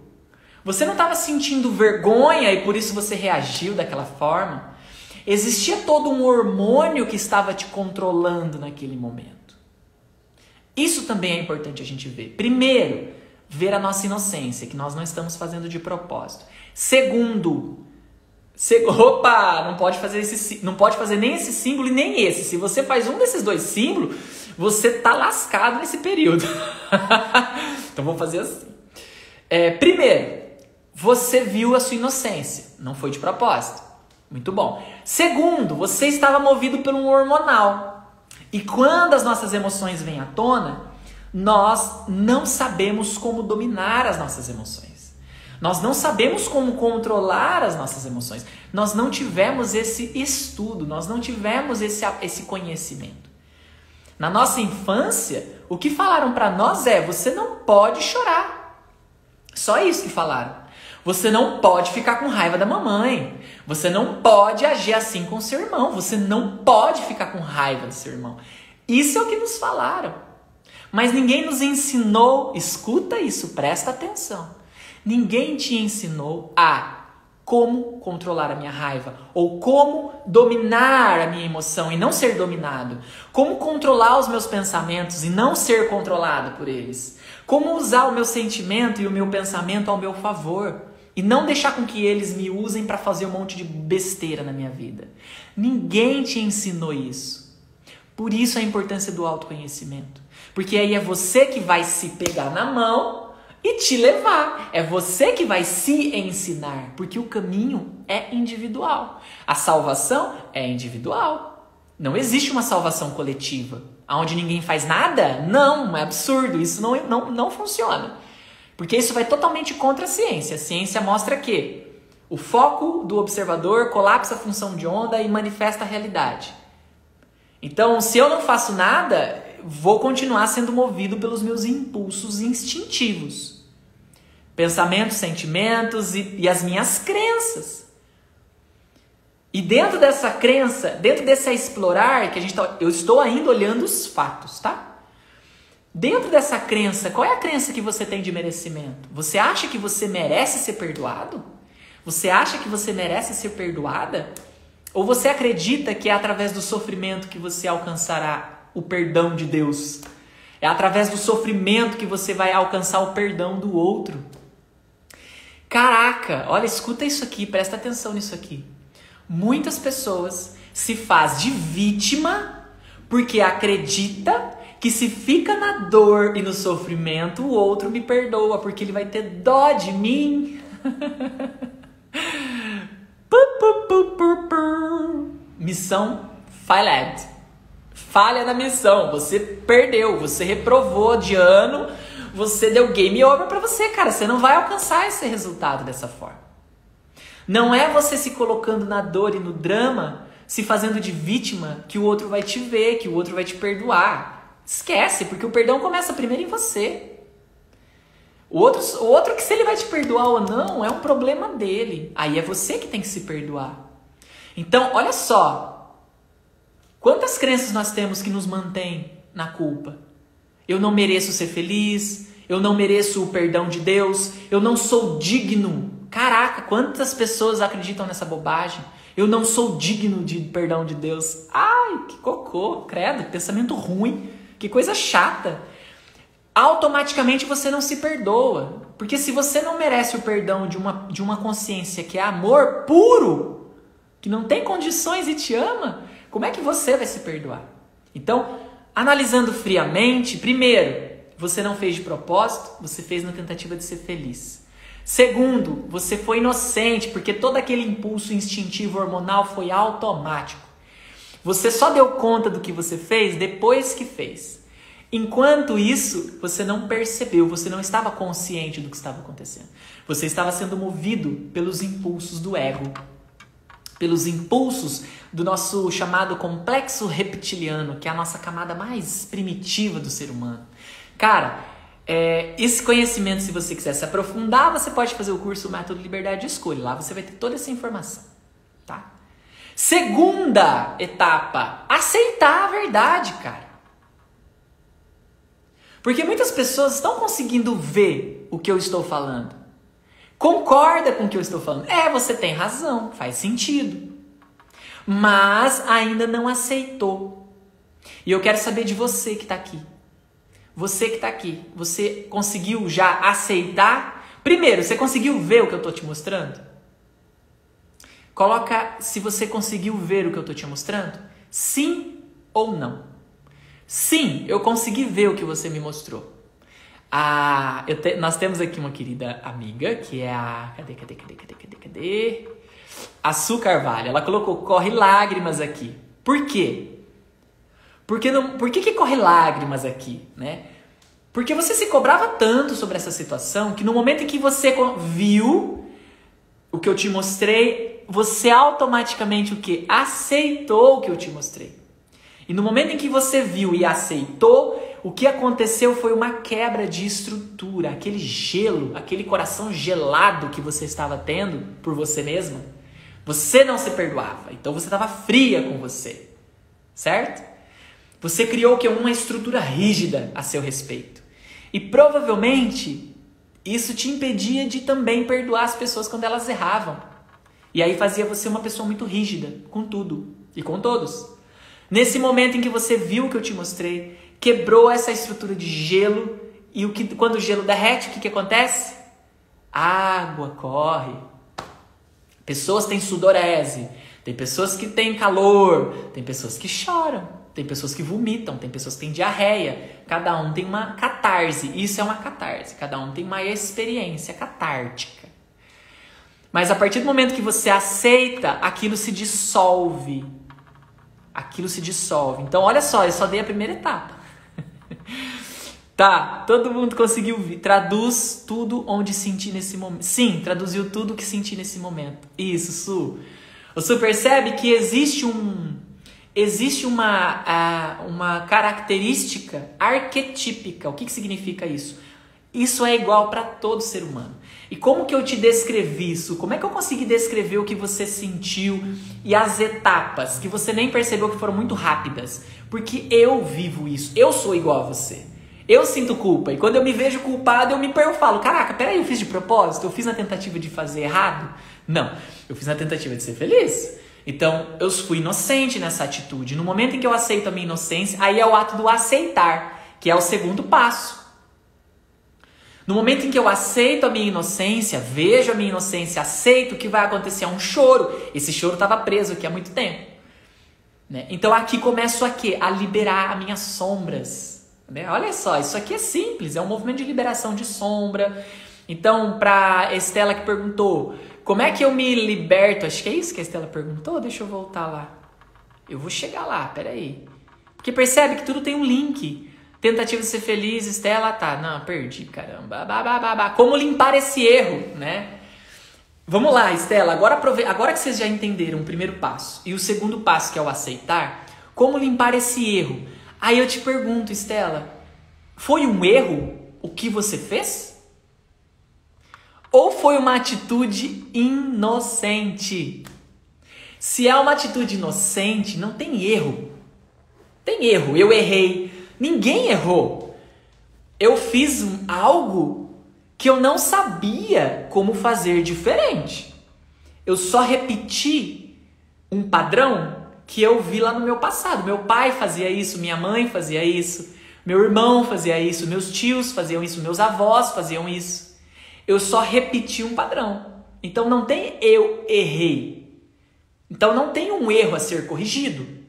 Você não estava sentindo vergonha e por isso você reagiu daquela forma? Existia todo um hormônio que estava te controlando naquele momento. Isso também é importante a gente ver. Primeiro, ver a nossa inocência, que nós não estamos fazendo de propósito. Segundo, opa, não pode fazer nem esse símbolo e nem esse. Se você faz um desses 2 símbolos, você tá lascado nesse período. Então vou fazer assim. Primeiro, você viu a sua inocência, não foi de propósito. Muito bom. Segundo, você estava movido por um hormonal. E quando as nossas emoções vêm à tona, nós não sabemos como dominar as nossas emoções. Nós não sabemos como controlar as nossas emoções. Nós não tivemos esse estudo, nós não tivemos esse conhecimento. Na nossa infância, o que falaram para nós é: você não pode chorar. Só isso que falaram. Você não pode ficar com raiva da mamãe. Você não pode agir assim com seu irmão. Você não pode ficar com raiva do seu irmão. Isso é o que nos falaram. Mas ninguém nos ensinou, escuta isso, presta atenção. Ninguém te ensinou a como controlar a minha raiva, ou como dominar a minha emoção e não ser dominado, como controlar os meus pensamentos e não ser controlado por eles, como usar o meu sentimento e o meu pensamento ao meu favor e não deixar com que eles me usem para fazer um monte de besteira na minha vida. Ninguém te ensinou isso. Por isso a importância do autoconhecimento, porque aí é você que vai se pegar na mão e te levar, é você que vai se ensinar, porque o caminho é individual, a salvação é individual, não existe uma salvação coletiva, onde ninguém faz nada, não, é absurdo, isso não funciona, porque isso vai totalmente contra a ciência mostra que o foco do observador colapsa a função de onda e manifesta a realidade, então se eu não faço nada, vou continuar sendo movido pelos meus impulsos instintivos. Pensamentos, sentimentos e as minhas crenças. E dentro dessa crença, dentro desse explorar, que eu estou ainda olhando os fatos, tá? Dentro dessa crença, qual é a crença que você tem de merecimento? Você acha que você merece ser perdoado? Você acha que você merece ser perdoada? Ou você acredita que é através do sofrimento que você alcançará o perdão de Deus? É através do sofrimento que você vai alcançar o perdão do outro. Caraca, olha, escuta isso aqui, presta atenção nisso aqui. Muitas pessoas se faz de vítima porque acredita que se fica na dor e no sofrimento, o outro me perdoa porque ele vai ter dó de mim. Missão falhada. Falha na missão, você perdeu, você reprovou de ano, você deu game over pra você, cara, você não vai alcançar esse resultado dessa forma. Não é você se colocando na dor e no drama, se fazendo de vítima, que o outro vai te ver, que o outro vai te perdoar. Esquece, porque o perdão começa primeiro em você. O outro que se ele vai te perdoar ou não, é um problema dele. Aí é você que tem que se perdoar. Então, olha só, quantas crenças nós temos que nos mantém na culpa? Eu não mereço ser feliz, eu não mereço o perdão de Deus, eu não sou digno. Caraca, quantas pessoas acreditam nessa bobagem? Eu não sou digno de perdão de Deus. Ai, que cocô, credo, pensamento ruim, que coisa chata. Automaticamente você não se perdoa, porque se você não merece o perdão de uma consciência que é amor puro, que não tem condições e te ama, como é que você vai se perdoar? Então, analisando friamente, primeiro, você não fez de propósito, você fez na tentativa de ser feliz. Segundo, você foi inocente, porque todo aquele impulso instintivo hormonal foi automático. Você só deu conta do que você fez depois que fez. Enquanto isso, você não percebeu, você não estava consciente do que estava acontecendo. Você estava sendo movido pelos impulsos do ego, pelos impulsos do nosso chamado complexo reptiliano, que é a nossa camada mais primitiva do ser humano. Cara, esse conhecimento, se você quiser se aprofundar, você pode fazer o curso Método Liberdade de Escolha. Lá você vai ter toda essa informação, tá? Segunda etapa, aceitar a verdade, cara. Porque muitas pessoas estão conseguindo ver o que eu estou falando. Concorda com o que eu estou falando. É, você tem razão, faz sentido. Mas ainda não aceitou. E eu quero saber de você que está aqui. Você que está aqui, você conseguiu já aceitar? Primeiro, você conseguiu ver o que eu estou te mostrando? Coloca se você conseguiu ver o que eu estou te mostrando. Sim ou não. Sim, eu consegui ver o que você me mostrou. Nós temos aqui uma querida amiga, que é a... Cadê? A Su Carvalho. Ela colocou, corre lágrimas aqui. Por quê? Por que corre lágrimas aqui, né? Porque você se cobrava tanto sobre essa situação, que no momento em que você viu o que eu te mostrei, você automaticamente o quê? Aceitou o que eu te mostrei. E no momento em que você viu e aceitou, o que aconteceu foi uma quebra de estrutura, aquele gelo, aquele coração gelado que você estava tendo por você mesma. Você não se perdoava, então você estava fria com você, certo? Você criou que é uma estrutura rígida a seu respeito. E provavelmente isso te impedia de também perdoar as pessoas quando elas erravam. E aí fazia você uma pessoa muito rígida com tudo e com todos. Nesse momento em que você viu o que eu te mostrei, quebrou essa estrutura de gelo. E quando o gelo derrete, o que acontece? Água corre. Pessoas têm sudorese. Tem pessoas que têm calor. Tem pessoas que choram. Tem pessoas que vomitam. Tem pessoas que têm diarreia. Cada um tem uma catarse. Isso é uma catarse. Cada um tem uma experiência catártica. Mas a partir do momento que você aceita, aquilo se dissolve. Aquilo se dissolve. Então, olha só, eu só dei a primeira etapa. Tá, todo mundo conseguiu ver. Traduz tudo onde senti nesse momento. Sim, traduziu tudo o que senti nesse momento. Isso, Su. O Su percebe que existe uma característica arquetípica. O que significa isso? Isso é igual para todo ser humano. E como que eu te descrevi isso? Como é que eu consegui descrever o que você sentiu e as etapas que você nem percebeu que foram muito rápidas? Porque eu vivo isso. Eu sou igual a você. Eu sinto culpa. E quando eu me vejo culpado, eu falo, caraca, peraí, eu fiz de propósito? Eu fiz na tentativa de fazer errado? Não. Eu fiz na tentativa de ser feliz. Então, eu fui inocente nessa atitude. No momento em que eu aceito a minha inocência, aí é o ato do aceitar, que é o segundo passo. No momento em que eu aceito a minha inocência, vejo a minha inocência, aceito, o que vai acontecer? É um choro. Esse choro estava preso aqui há muito tempo. Né? Então aqui começo a quê? A liberar as minhas sombras. Né? Olha só, isso aqui é simples, é um movimento de liberação de sombra. Então, para Estela que perguntou, como é que eu me liberto? Acho que é isso que a Estela perguntou, deixa eu voltar lá. Eu vou chegar lá, peraí. Porque percebe que tudo tem um link. Tentativa de ser feliz, Estela, tá. Não, perdi, caramba. Como limpar esse erro, né? Vamos lá, Estela. Agora que vocês já entenderam o primeiro passo e o segundo passo, que é o aceitar, como limpar esse erro? Aí eu te pergunto, Estela, foi um erro o que você fez? Ou foi uma atitude inocente? Se é uma atitude inocente, não tem erro. Tem erro, eu errei. Ninguém errou. Eu fiz algo que eu não sabia como fazer diferente. Eu só repeti um padrão que eu vi lá no meu passado. Meu pai fazia isso, minha mãe fazia isso, meu irmão fazia isso, meus tios faziam isso, meus avós faziam isso. Eu só repeti um padrão. Então não tem eu errei. Então não tem um erro a ser corrigido.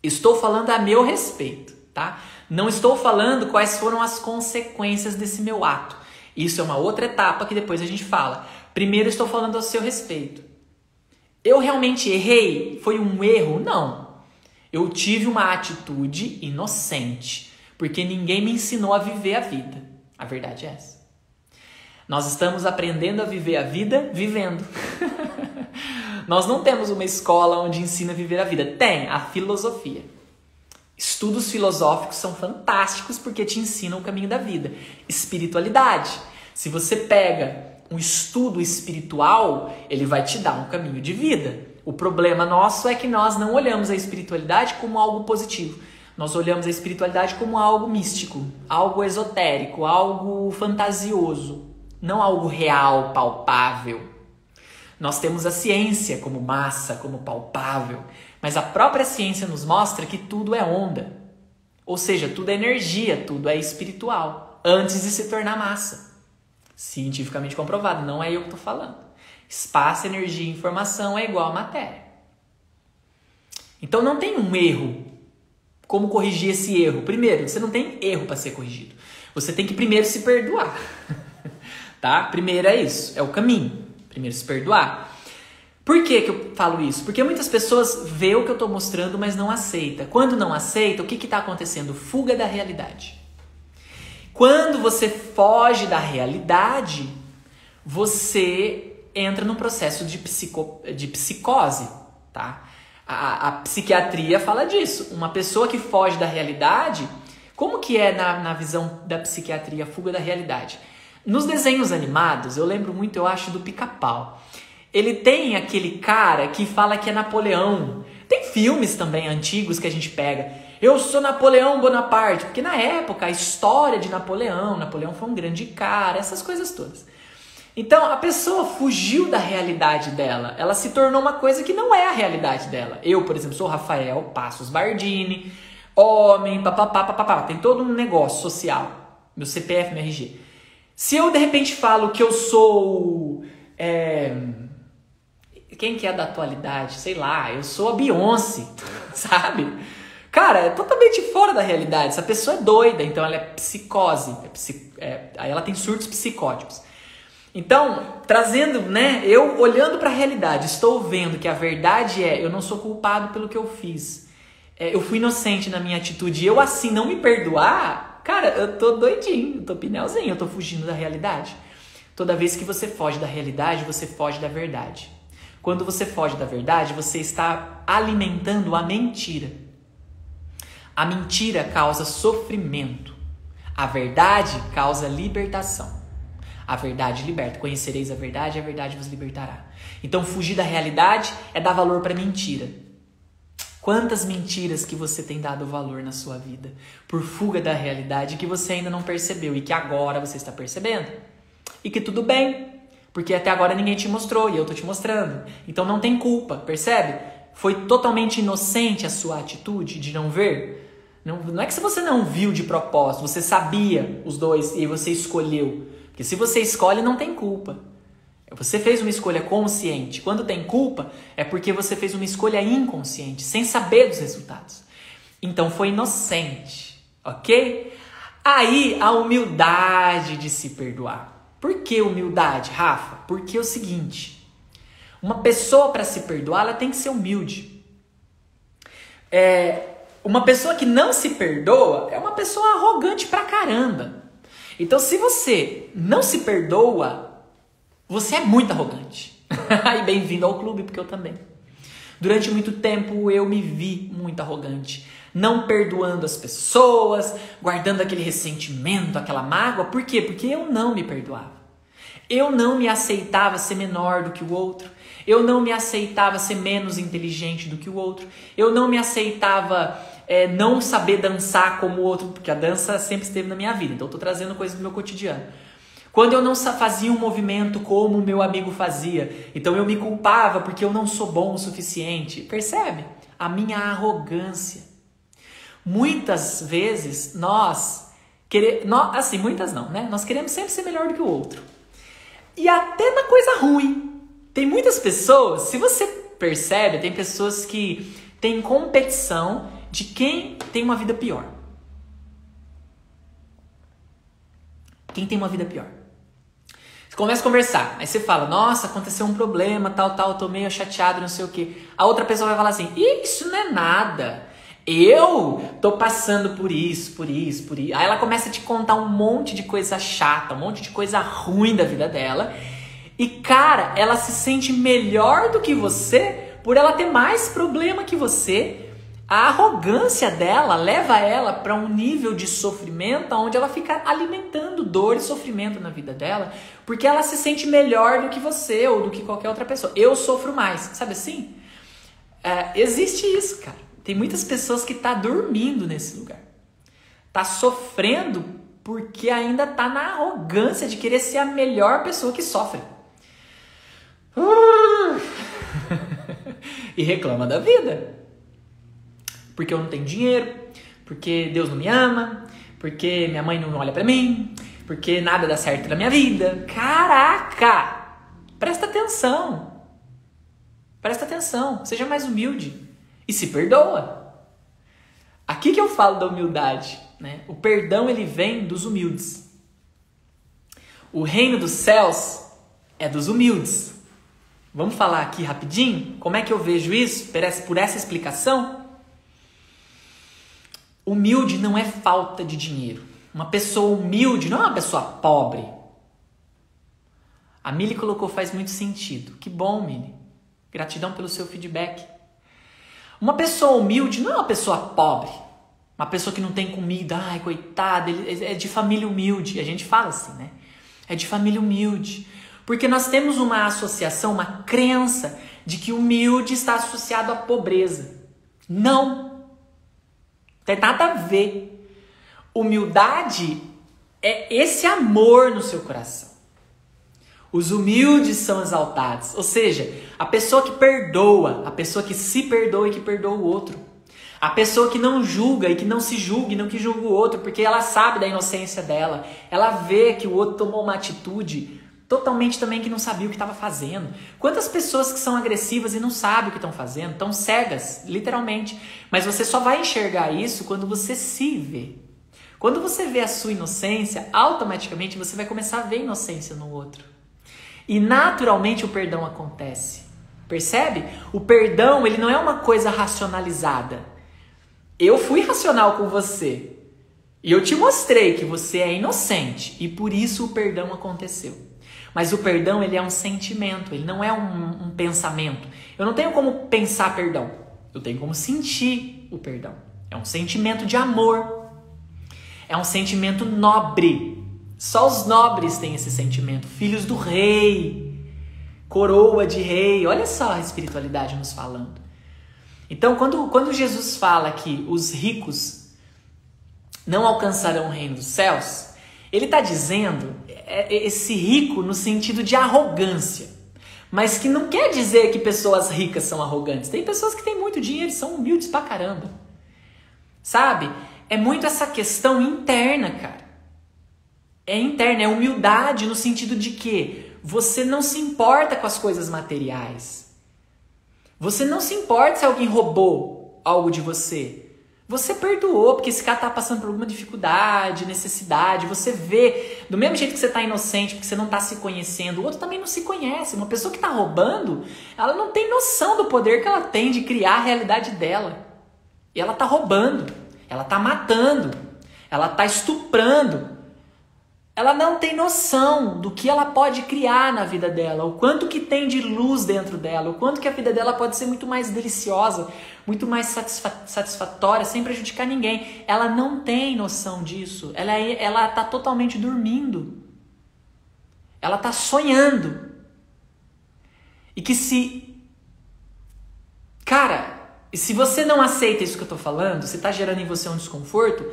Estou falando a meu respeito, tá? Não estou falando quais foram as consequências desse meu ato. Isso é uma outra etapa que depois a gente fala. Primeiro estou falando ao seu respeito. Eu realmente errei? Foi um erro? Não. Eu tive uma atitude inocente, porque ninguém me ensinou a viver a vida. A verdade é essa. Nós estamos aprendendo a viver a vida vivendo. Nós não temos uma escola onde ensina a viver a vida. Tem a filosofia. Estudos filosóficos são fantásticos porque te ensinam o caminho da vida. Espiritualidade. Se você pega um estudo espiritual, ele vai te dar um caminho de vida. O problema nosso é que nós não olhamos a espiritualidade como algo positivo. Nós olhamos a espiritualidade como algo místico, algo esotérico, algo fantasioso. Não algo real, palpável. Nós temos a ciência como massa, como palpável, mas a própria ciência nos mostra que tudo é onda. Ou seja, tudo é energia, tudo é espiritual, antes de se tornar massa. Cientificamente comprovado, não é eu que estou falando. Espaço, energia e informação é igual a matéria. Então não tem um erro. Como corrigir esse erro? Primeiro, você não tem erro para ser corrigido. Você tem que primeiro se perdoar. Tá? Primeiro é isso, é o caminho. Primeiro se perdoar. Por que que eu falo isso? Porque muitas pessoas vê o que eu estou mostrando, mas não aceita. Quando não aceita, o que está acontecendo? Fuga da realidade. Quando você foge da realidade, você entra num processo de psicose. Tá? A psiquiatria fala disso. Uma pessoa que foge da realidade, como que é na visão da psiquiatria, a fuga da realidade? Nos desenhos animados, eu lembro muito, eu acho, do Pica-Pau. Ele tem aquele cara que fala que é Napoleão. Tem filmes também antigos que a gente pega. Eu sou Napoleão Bonaparte, porque na época a história de Napoleão foi um grande cara, essas coisas todas. Então a pessoa fugiu da realidade dela, ela se tornou uma coisa que não é a realidade dela. Eu, por exemplo, sou Rafael Passos Bardini, homem, papapá, papapá, tem todo um negócio social, meu CPF, meu RG. Se eu de repente falo que eu sou... quem que é da atualidade? Sei lá, eu sou a Beyoncé, sabe? Cara, é totalmente fora da realidade. Essa pessoa é doida, então ela é psicose. Aí ela tem surtos psicóticos. Então, trazendo, né? Eu olhando para a realidade, estou vendo que a verdade é: eu não sou culpado pelo que eu fiz. Eu fui inocente na minha atitude. E eu, assim, não me perdoar, cara, eu tô doidinho, eu tô pinelzinho, eu tô fugindo da realidade. Toda vez que você foge da realidade, você foge da verdade. Quando você foge da verdade, você está alimentando a mentira. A mentira causa sofrimento. A verdade causa libertação. A verdade liberta. Conhecereis a verdade vos libertará. Então, fugir da realidade é dar valor para mentira. Quantas mentiras que você tem dado valor na sua vida por fuga da realidade que você ainda não percebeu e que agora você está percebendo. E que tudo bem, porque até agora ninguém te mostrou e eu estou te mostrando. Então, não tem culpa, percebe? Foi totalmente inocente a sua atitude de não ver. Não é que você não viu de propósito, você sabia os dois e você escolheu. Porque se você escolhe, não tem culpa. Você fez uma escolha consciente. Quando tem culpa, é porque você fez uma escolha inconsciente, sem saber dos resultados. Então foi inocente, ok? Aí a humildade de se perdoar. Por que humildade, Rafa? Porque é o seguinte, uma pessoa para se perdoar, ela tem que ser humilde. Uma pessoa que não se perdoa é uma pessoa arrogante pra caramba. Então, se você não se perdoa, você é muito arrogante. E bem-vindo ao clube, porque eu também. Durante muito tempo, eu me vi muito arrogante. Não perdoando as pessoas, guardando aquele ressentimento, aquela mágoa. Por quê? Porque eu não me perdoava. Eu não me aceitava ser menor do que o outro. Eu não me aceitava ser menos inteligente do que o outro. Eu não me aceitava não saber dançar como o outro, porque a dança sempre esteve na minha vida. Então eu estou trazendo coisas do meu cotidiano. Quando eu não fazia um movimento como o meu amigo fazia, então eu me culpava porque eu não sou bom o suficiente. Percebe? A minha arrogância. Muitas vezes nós queremos sempre ser melhor do que o outro. E até na coisa ruim. Tem muitas pessoas, se você percebe, tem pessoas que têm competição de quem tem uma vida pior. Quem tem uma vida pior. Você começa a conversar, aí você fala, nossa, aconteceu um problema, tal, tô meio chateado, não sei o quê. A outra pessoa vai falar assim, isso não é nada. Eu tô passando por isso. Aí ela começa a te contar um monte de coisa chata, um monte de coisa ruim da vida dela. E, cara, ela se sente melhor do que você por ela ter mais problema que você. A arrogância dela leva ela para um nível de sofrimento onde ela fica alimentando dor e sofrimento na vida dela porque ela se sente melhor do que você ou do que qualquer outra pessoa. Eu sofro mais, sabe assim? Existe isso, cara. Tem muitas pessoas que tá dormindo nesse lugar. Tá sofrendo porque ainda tá na arrogância de querer ser a melhor pessoa que sofre. E reclama da vida. Porque eu não tenho dinheiro, porque Deus não me ama, porque minha mãe não olha pra mim, porque nada dá certo na minha vida. Caraca! Presta atenção. Presta atenção. Seja mais humilde. E se perdoa. Aqui que eu falo da humildade, né? O perdão, ele vem dos humildes. O reino dos céus é dos humildes. Vamos falar aqui rapidinho? Como é que eu vejo isso? Por essa explicação? Humilde não é falta de dinheiro. Uma pessoa humilde não é uma pessoa pobre. A Mili colocou, faz muito sentido. Que bom, Mili. Gratidão pelo seu feedback. Uma pessoa humilde não é uma pessoa pobre. Uma pessoa que não tem comida. Ai, coitada, é de família humilde. A gente fala assim, né? É de família humilde. Porque nós temos uma associação, uma crença de que humilde está associado à pobreza. Não. Tem nada a ver. Humildade é esse amor no seu coração. Os humildes são exaltados. Ou seja, a pessoa que perdoa, a pessoa que se perdoa e que perdoa o outro. A pessoa que não julga e que não se julga e não que julga o outro, porque ela sabe da inocência dela. Ela vê que o outro tomou uma atitude totalmente também que não sabia o que estava fazendo. Quantas pessoas que são agressivas e não sabem o que estão fazendo, estão cegas, literalmente. Mas você só vai enxergar isso quando você se vê. Quando você vê a sua inocência, automaticamente você vai começar a ver inocência no outro. E naturalmente o perdão acontece. Percebe? O perdão, ele não é uma coisa racionalizada. Eu fui racional com você. E eu te mostrei que você é inocente. E por isso o perdão aconteceu. Mas o perdão, ele é um sentimento, ele não é um pensamento. Eu não tenho como pensar perdão, eu tenho como sentir o perdão. É um sentimento de amor, é um sentimento nobre. Só os nobres têm esse sentimento, filhos do rei, coroa de rei. Olha só a espiritualidade nos falando. Então, quando Jesus fala que os ricos não alcançarão o reino dos céus, ele está dizendo esse rico no sentido de arrogância, mas que não quer dizer que pessoas ricas são arrogantes. Tem pessoas que têm muito dinheiro e são humildes pra caramba, sabe? É muito essa questão interna, cara. É interna, é humildade no sentido de que você não se importa com as coisas materiais. Você não se importa se alguém roubou algo de você. Você perdoou, porque esse cara está passando por alguma dificuldade, necessidade. Você vê, do mesmo jeito que você está inocente, porque você não está se conhecendo, o outro também não se conhece. Uma pessoa que está roubando, ela não tem noção do poder que ela tem de criar a realidade dela. E ela está roubando, ela está matando, ela está estuprando. Ela não tem noção do que ela pode criar na vida dela, o quanto que tem de luz dentro dela, o quanto que a vida dela pode ser muito mais deliciosa, muito mais satisfatória, sem prejudicar ninguém. Ela não tem noção disso. Ela está totalmente dormindo. Ela está sonhando. E que se... Cara, se você não aceita isso que eu estou falando, se está gerando em você um desconforto...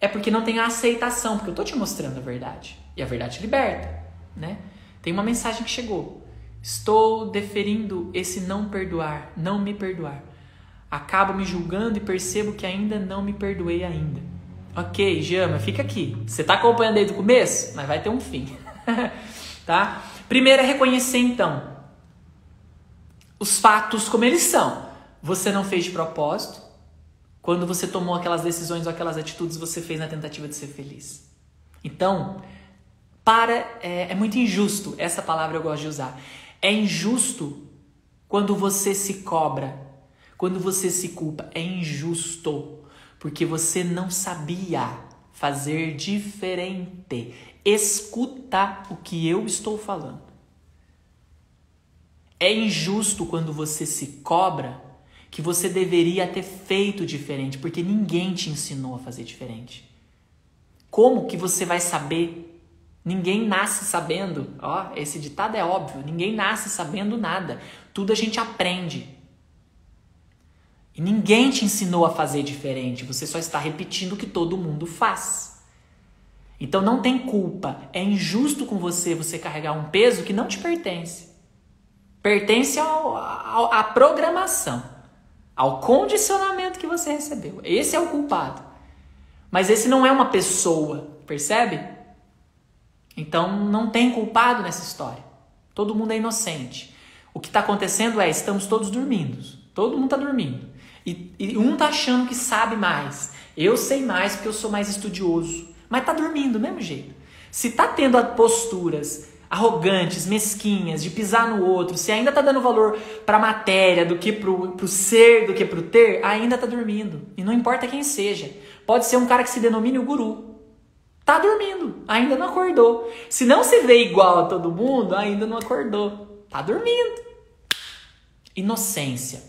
É porque não tem a aceitação, porque eu tô te mostrando a verdade. E a verdade liberta, né? Tem uma mensagem que chegou. Estou deferindo esse não perdoar, não me perdoar. Acabo me julgando e percebo que ainda não me perdoei ainda. Ok, Jama, fica aqui. Você tá acompanhando desde o começo? Mas vai ter um fim. Tá? Primeiro é reconhecer, então, os fatos como eles são. Você não fez de propósito. Quando você tomou aquelas decisões ou aquelas atitudes, você fez na tentativa de ser feliz. Então, é muito injusto, essa palavra eu gosto de usar. É injusto quando você se cobra, quando você se culpa. É injusto, porque você não sabia fazer diferente. Escuta o que eu estou falando. É injusto quando você se cobra, que você deveria ter feito diferente, porque ninguém te ensinou a fazer diferente. Como que você vai saber? Ninguém nasce sabendo. Ó, esse ditado é óbvio. Ninguém nasce sabendo nada. Tudo a gente aprende. E ninguém te ensinou a fazer diferente. Você só está repetindo o que todo mundo faz. Então não tem culpa. É injusto com você carregar um peso que não te pertence. Pertence à programação, ao condicionamento que você recebeu. Esse é o culpado. Mas esse não é uma pessoa, percebe? Então não tem culpado nessa história. Todo mundo é inocente. O que está acontecendo é, estamos todos dormindo. Todo mundo está dormindo. E um está achando que sabe mais. Eu sei mais porque eu sou mais estudioso. Mas está dormindo do mesmo jeito. Se está tendo posturas arrogantes, mesquinhas, de pisar no outro, se ainda tá dando valor pra matéria do que pro ser, do que pro ter, ainda tá dormindo. E não importa quem seja. Pode ser um cara que se denomine o guru. Tá dormindo, ainda não acordou. Se não se vê igual a todo mundo, ainda não acordou. Tá dormindo. Inocência.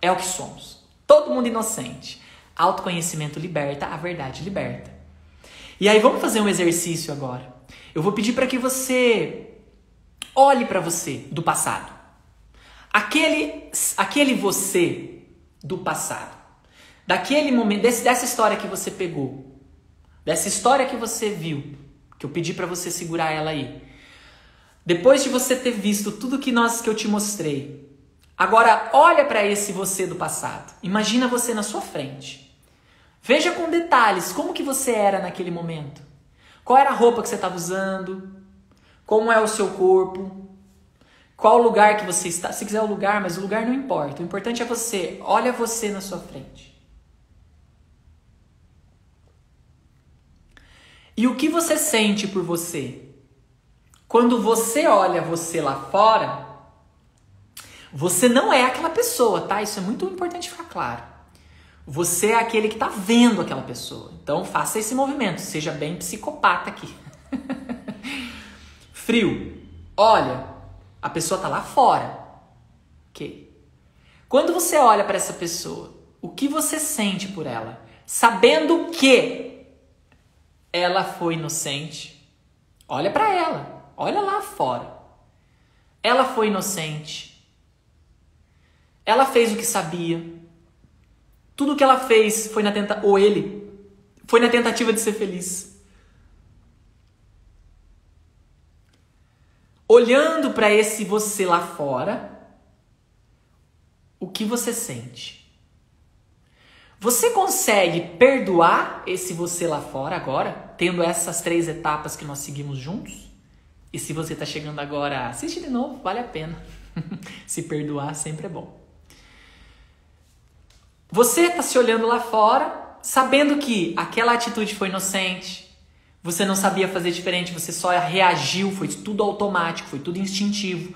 É o que somos. Todo mundo inocente. Autoconhecimento liberta, a verdade liberta. E aí vamos fazer um exercício agora. Eu vou pedir para que você olhe para você do passado. Aquele você do passado. Daquele momento, dessa história que você pegou, dessa história que você viu, que eu pedi para você segurar ela aí. Depois de você ter visto tudo que eu te mostrei, agora olha para esse você do passado. Imagina você na sua frente. Veja com detalhes como que você era naquele momento. Qual era a roupa que você estava usando? Como é o seu corpo? Qual o lugar que você está? Se quiser o lugar, mas o lugar não importa. O importante é você. Olha você na sua frente. E o que você sente por você? Quando você olha você lá fora, você não é aquela pessoa, tá? Isso é muito importante ficar claro. Você é aquele que está vendo aquela pessoa. Então faça esse movimento. Seja bem psicopata aqui. Frio. Olha. A pessoa está lá fora. Ok. Quando você olha para essa pessoa, o que você sente por ela? Sabendo que ela foi inocente. Olha para ela. Olha lá fora. Ela foi inocente. Ela fez o que sabia. Tudo que ela fez foi na tentativa... Ou ele. Foi na tentativa de ser feliz. Olhando para esse você lá fora, o que você sente? Você consegue perdoar esse você lá fora agora, tendo essas 3 etapas que nós seguimos juntos? E se você está chegando agora, assiste de novo, vale a pena. Se perdoar sempre é bom. Você está se olhando lá fora, sabendo que aquela atitude foi inocente. Você não sabia fazer diferente, você só reagiu, foi tudo automático, foi tudo instintivo.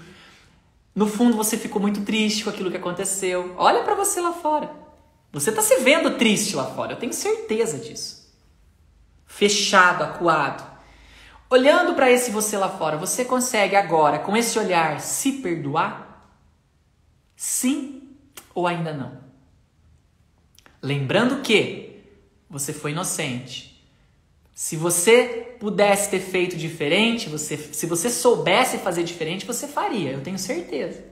No fundo você ficou muito triste com aquilo que aconteceu. Olha pra você lá fora. Você tá se vendo triste lá fora, eu tenho certeza disso. Fechado, acuado. Olhando pra esse você lá fora, você consegue agora, com esse olhar, se perdoar? Sim ou ainda não? Lembrando que você foi inocente. Se você pudesse ter feito diferente, se você soubesse fazer diferente, você faria, eu tenho certeza.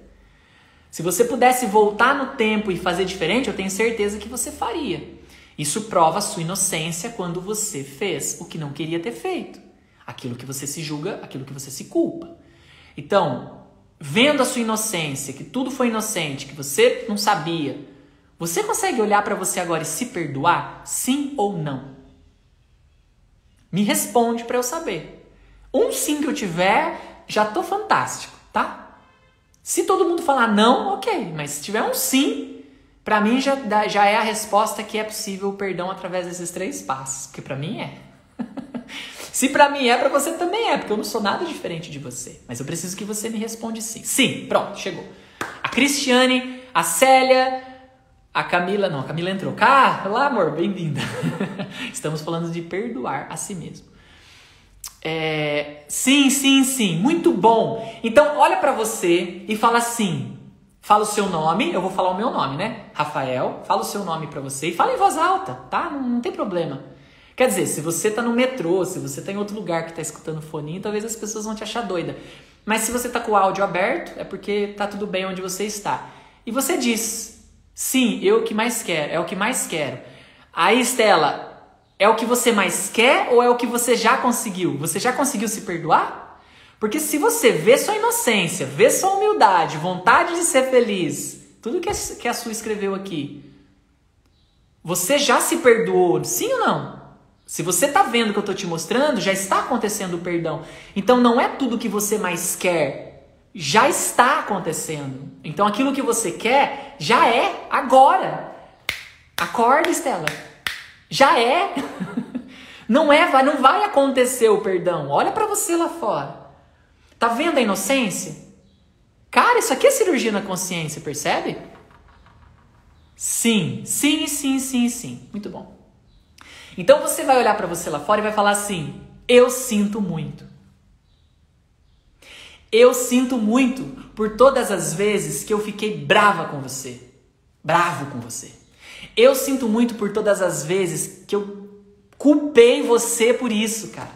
Se você pudesse voltar no tempo e fazer diferente, eu tenho certeza que você faria. Isso prova a sua inocência quando você fez o que não queria ter feito. Aquilo que você se julga, aquilo que você se culpa. Então, vendo a sua inocência, que tudo foi inocente, que você não sabia, você consegue olhar para você agora e se perdoar? Sim ou não? Me responde para eu saber. Um sim que eu tiver, já tô fantástico, tá? Se todo mundo falar não, ok. Mas se tiver um sim, para mim já é a resposta que é possível o perdão através desses 3 passos. Porque para mim é. Se para mim é, para você também é. Porque eu não sou nada diferente de você. Mas eu preciso que você me responda sim. Sim, pronto, chegou. A Cristiane, a Célia... A Camila, não, a Camila entrou. Lá, amor, bem-vinda. Estamos falando de perdoar a si mesmo. Sim, muito bom. Então, olha pra você e fala assim. Fala o seu nome, eu vou falar o meu nome, né? Rafael, fala o seu nome pra você e fala em voz alta, tá? Não tem problema. Quer dizer, se você tá no metrô, se você tá em outro lugar que tá escutando foninho, talvez as pessoas vão te achar doida. Mas se você tá com o áudio aberto, é porque tá tudo bem onde você está. E você diz... Sim, eu que mais quero, é o que mais quero. Aí, Estela, é o que você mais quer ou é o que você já conseguiu? Você já conseguiu se perdoar? Porque se você vê sua inocência, vê sua humildade, vontade de ser feliz, tudo que a Su escreveu aqui, você já se perdoou, sim ou não? Se você tá vendo o que eu tô te mostrando, já está acontecendo o perdão. Então não é tudo que você mais quer. Já está acontecendo. Então aquilo que você quer já é agora. Acorda, Estela. Já é. Não vai acontecer o perdão. Olha para você lá fora. Tá vendo a inocência? Cara, isso aqui é cirurgia na consciência, percebe? Sim. Muito bom. Então você vai olhar para você lá fora e vai falar assim: eu sinto muito. Eu sinto muito por todas as vezes que eu fiquei brava com você. Bravo com você. Eu sinto muito por todas as vezes que eu culpei você por isso, cara.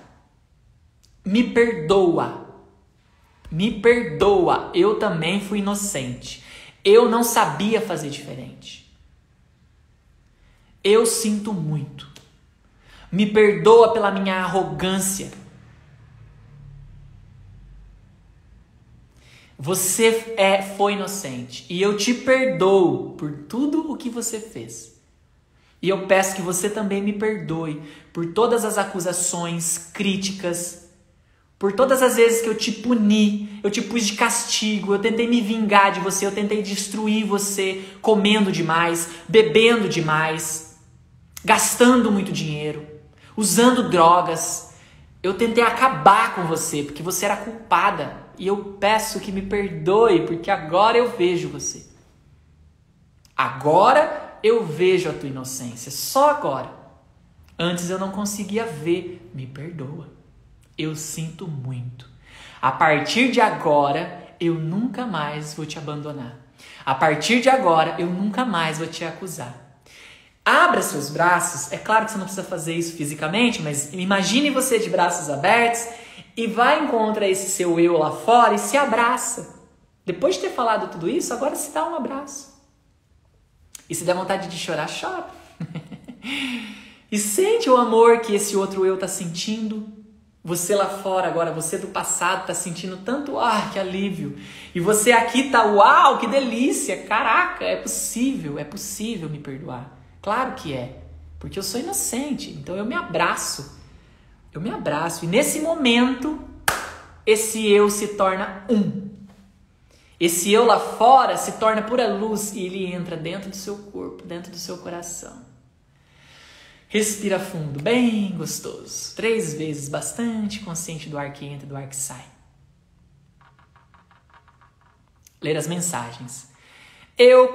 Me perdoa. Me perdoa. Eu também fui inocente. Eu não sabia fazer diferente. Eu sinto muito. Me perdoa pela minha arrogância. Você foi inocente e eu te perdoo por tudo o que você fez. E eu peço que você também me perdoe por todas as acusações, críticas, por todas as vezes que eu te puni, eu te pus de castigo, eu tentei me vingar de você, eu tentei destruir você, comendo demais, bebendo demais, gastando muito dinheiro, usando drogas. Eu tentei acabar com você porque você era culpada. E eu peço que me perdoe, porque agora eu vejo você. Agora eu vejo a tua inocência, só agora. Antes eu não conseguia ver, me perdoa. Eu sinto muito. A partir de agora, eu nunca mais vou te abandonar. A partir de agora, eu nunca mais vou te acusar. Abra seus braços, é claro que você não precisa fazer isso fisicamente, mas imagine você de braços abertos, e vai contra esse seu eu lá fora e se abraça. Depois de ter falado tudo isso, agora se dá um abraço. E se der vontade de chorar, chora. E sente o amor que esse outro eu está sentindo. Você lá fora agora, você do passado está sentindo tanto, que alívio. E você aqui está, uau, que delícia, caraca, é possível me perdoar. Claro que é, porque eu sou inocente, então eu me abraço. Eu me abraço e nesse momento, esse eu se torna um. Esse eu lá fora se torna pura luz e ele entra dentro do seu corpo, dentro do seu coração. Respira fundo, bem gostoso. 3 vezes, bastante consciente do ar que entra e do ar que sai. Ler as mensagens.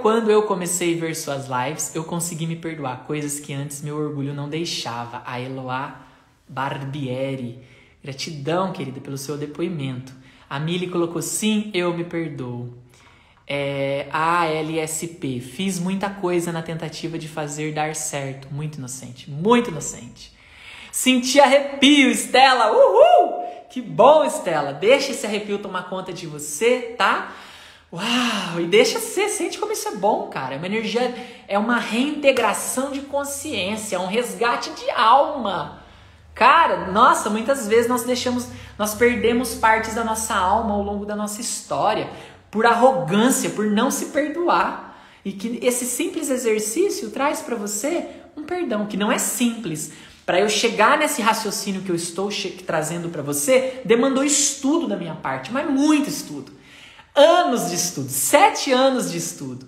Quando eu comecei a ver suas lives, eu consegui me perdoar. Coisas que antes meu orgulho não deixava. A Eloá Barbieri, gratidão, querida, pelo seu depoimento. A Mili colocou, sim, eu me perdoo. A LSP, fiz muita coisa na tentativa de fazer dar certo. Muito inocente, muito inocente. Senti arrepio, Estela, uhul! Que bom, Estela, deixa esse arrepio tomar conta de você, tá? Uau, e deixa ser, sente como isso é bom, cara. É uma energia, é uma reintegração de consciência, é um resgate de alma. Cara, nossa, muitas vezes nós perdemos partes da nossa alma ao longo da nossa história por arrogância, por não se perdoar. E que esse simples exercício traz para você um perdão, que não é simples. Para eu chegar nesse raciocínio que eu estou trazendo para você, demandou estudo da minha parte, mas muito estudo. Anos de estudo, 7 anos de estudo.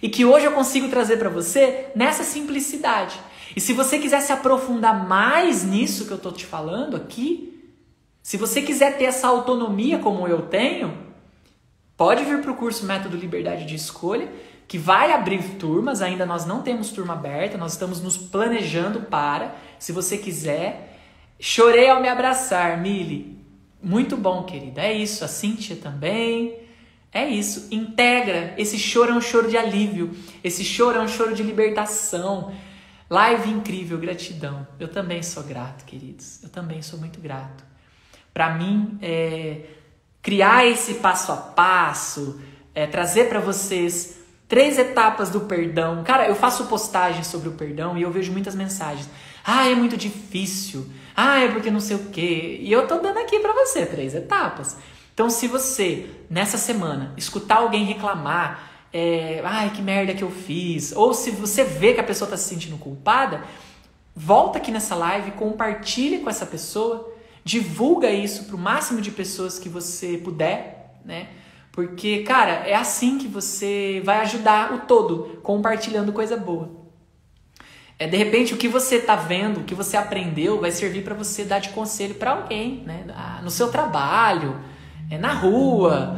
E que hoje eu consigo trazer para você nessa simplicidade. E se você quiser se aprofundar mais nisso que eu estou te falando aqui, se você quiser ter essa autonomia como eu tenho, pode vir para o curso Método Liberdade de Escolha, que vai abrir turmas, ainda nós não temos turma aberta, nós estamos nos planejando para, se você quiser. Chorei ao me abraçar, Mili. Muito bom, querida. É isso, a Cíntia também. É isso, integra. Esse choro é um choro de alívio, esse choro é um choro de libertação. Live incrível, gratidão. Eu também sou grato, queridos. Eu também sou muito grato. Para mim, criar esse passo a passo, trazer para vocês 3 etapas do perdão. Cara, eu faço postagens sobre o perdão e eu vejo muitas mensagens. É muito difícil. É porque não sei o quê. E eu tô dando aqui para você 3 etapas. Então, se você, nessa semana, escutar alguém reclamar, que merda que eu fiz, ou se você vê que a pessoa está se sentindo culpada, volta aqui nessa live, compartilha com essa pessoa, divulga isso para o máximo de pessoas que você puder, né? Porque, cara, é assim que você vai ajudar o todo, compartilhando coisa boa. De repente, o que você está vendo, o que você aprendeu, vai servir para você dar de conselho para alguém, né? No seu trabalho, na rua.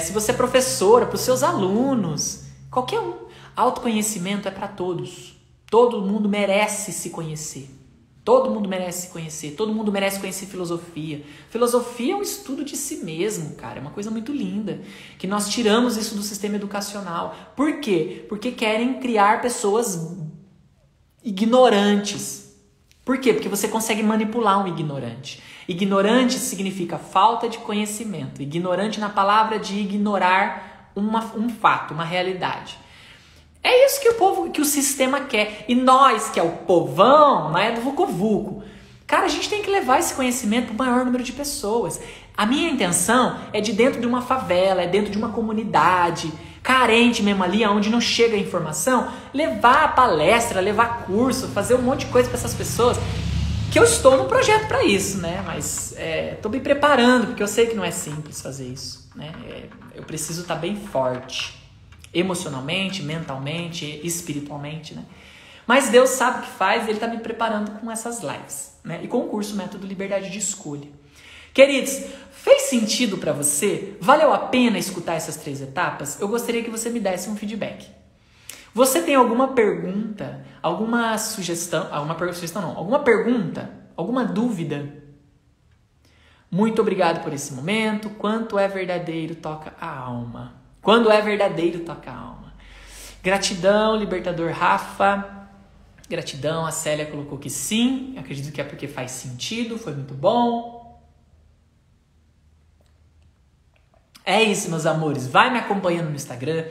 Se você é professora, para os seus alunos, qualquer um. Autoconhecimento é para todos. Todo mundo merece se conhecer. Todo mundo merece se conhecer. Todo mundo merece conhecer filosofia. Filosofia é um estudo de si mesmo, cara. É uma coisa muito linda. Que nós tiramos isso do sistema educacional. Por quê? Porque querem criar pessoas ignorantes. Por quê? Porque você consegue manipular um ignorante. Ignorante significa falta de conhecimento. Ignorante na palavra de ignorar um fato, uma realidade. É isso que o povo, que o sistema quer. E nós, que é o povão, né, do vucu-vucu. Cara, a gente tem que levar esse conhecimento para o maior número de pessoas. A minha intenção é de dentro de uma favela, é dentro de uma comunidade carente mesmo ali, onde não chega a informação, levar a palestra, levar curso, fazer um monte de coisa para essas pessoas. Que eu estou no projeto para isso, né? Mas estou me preparando, porque eu sei que não é simples fazer isso, né? Eu preciso estar bem forte, emocionalmente, mentalmente, espiritualmente, né? Mas Deus sabe o que faz e Ele está me preparando com essas lives, né? E com o curso Método Liberdade de Escolha. Queridos, fez sentido para você? Valeu a pena escutar essas 3 etapas? Eu gostaria que você me desse um feedback. Você tem alguma pergunta, alguma dúvida? Muito obrigado por esse momento. Quanto é verdadeiro, toca a alma. Quando é verdadeiro, toca a alma. Gratidão, Libertador Rafa. Gratidão, a Célia colocou que sim. Eu acredito que é porque faz sentido, foi muito bom. É isso, meus amores. Vai me acompanhando no Instagram.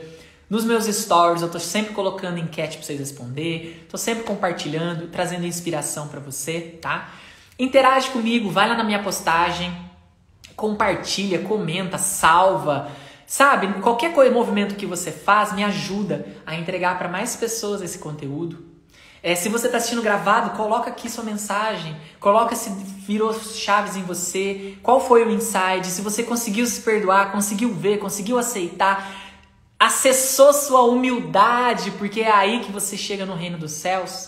Nos meus stories, eu tô sempre colocando enquete pra vocês responder. Tô sempre compartilhando, trazendo inspiração pra você, tá? Interage comigo, vai lá na minha postagem. Compartilha, comenta, salva. Sabe, qualquer movimento que você faz me ajuda a entregar para mais pessoas esse conteúdo. Se você está assistindo gravado, coloca aqui sua mensagem. Coloca se virou chaves em você. Qual foi o insight? Se você conseguiu se perdoar, conseguiu ver, conseguiu aceitar. Acessou sua humildade, porque é aí que você chega no reino dos céus.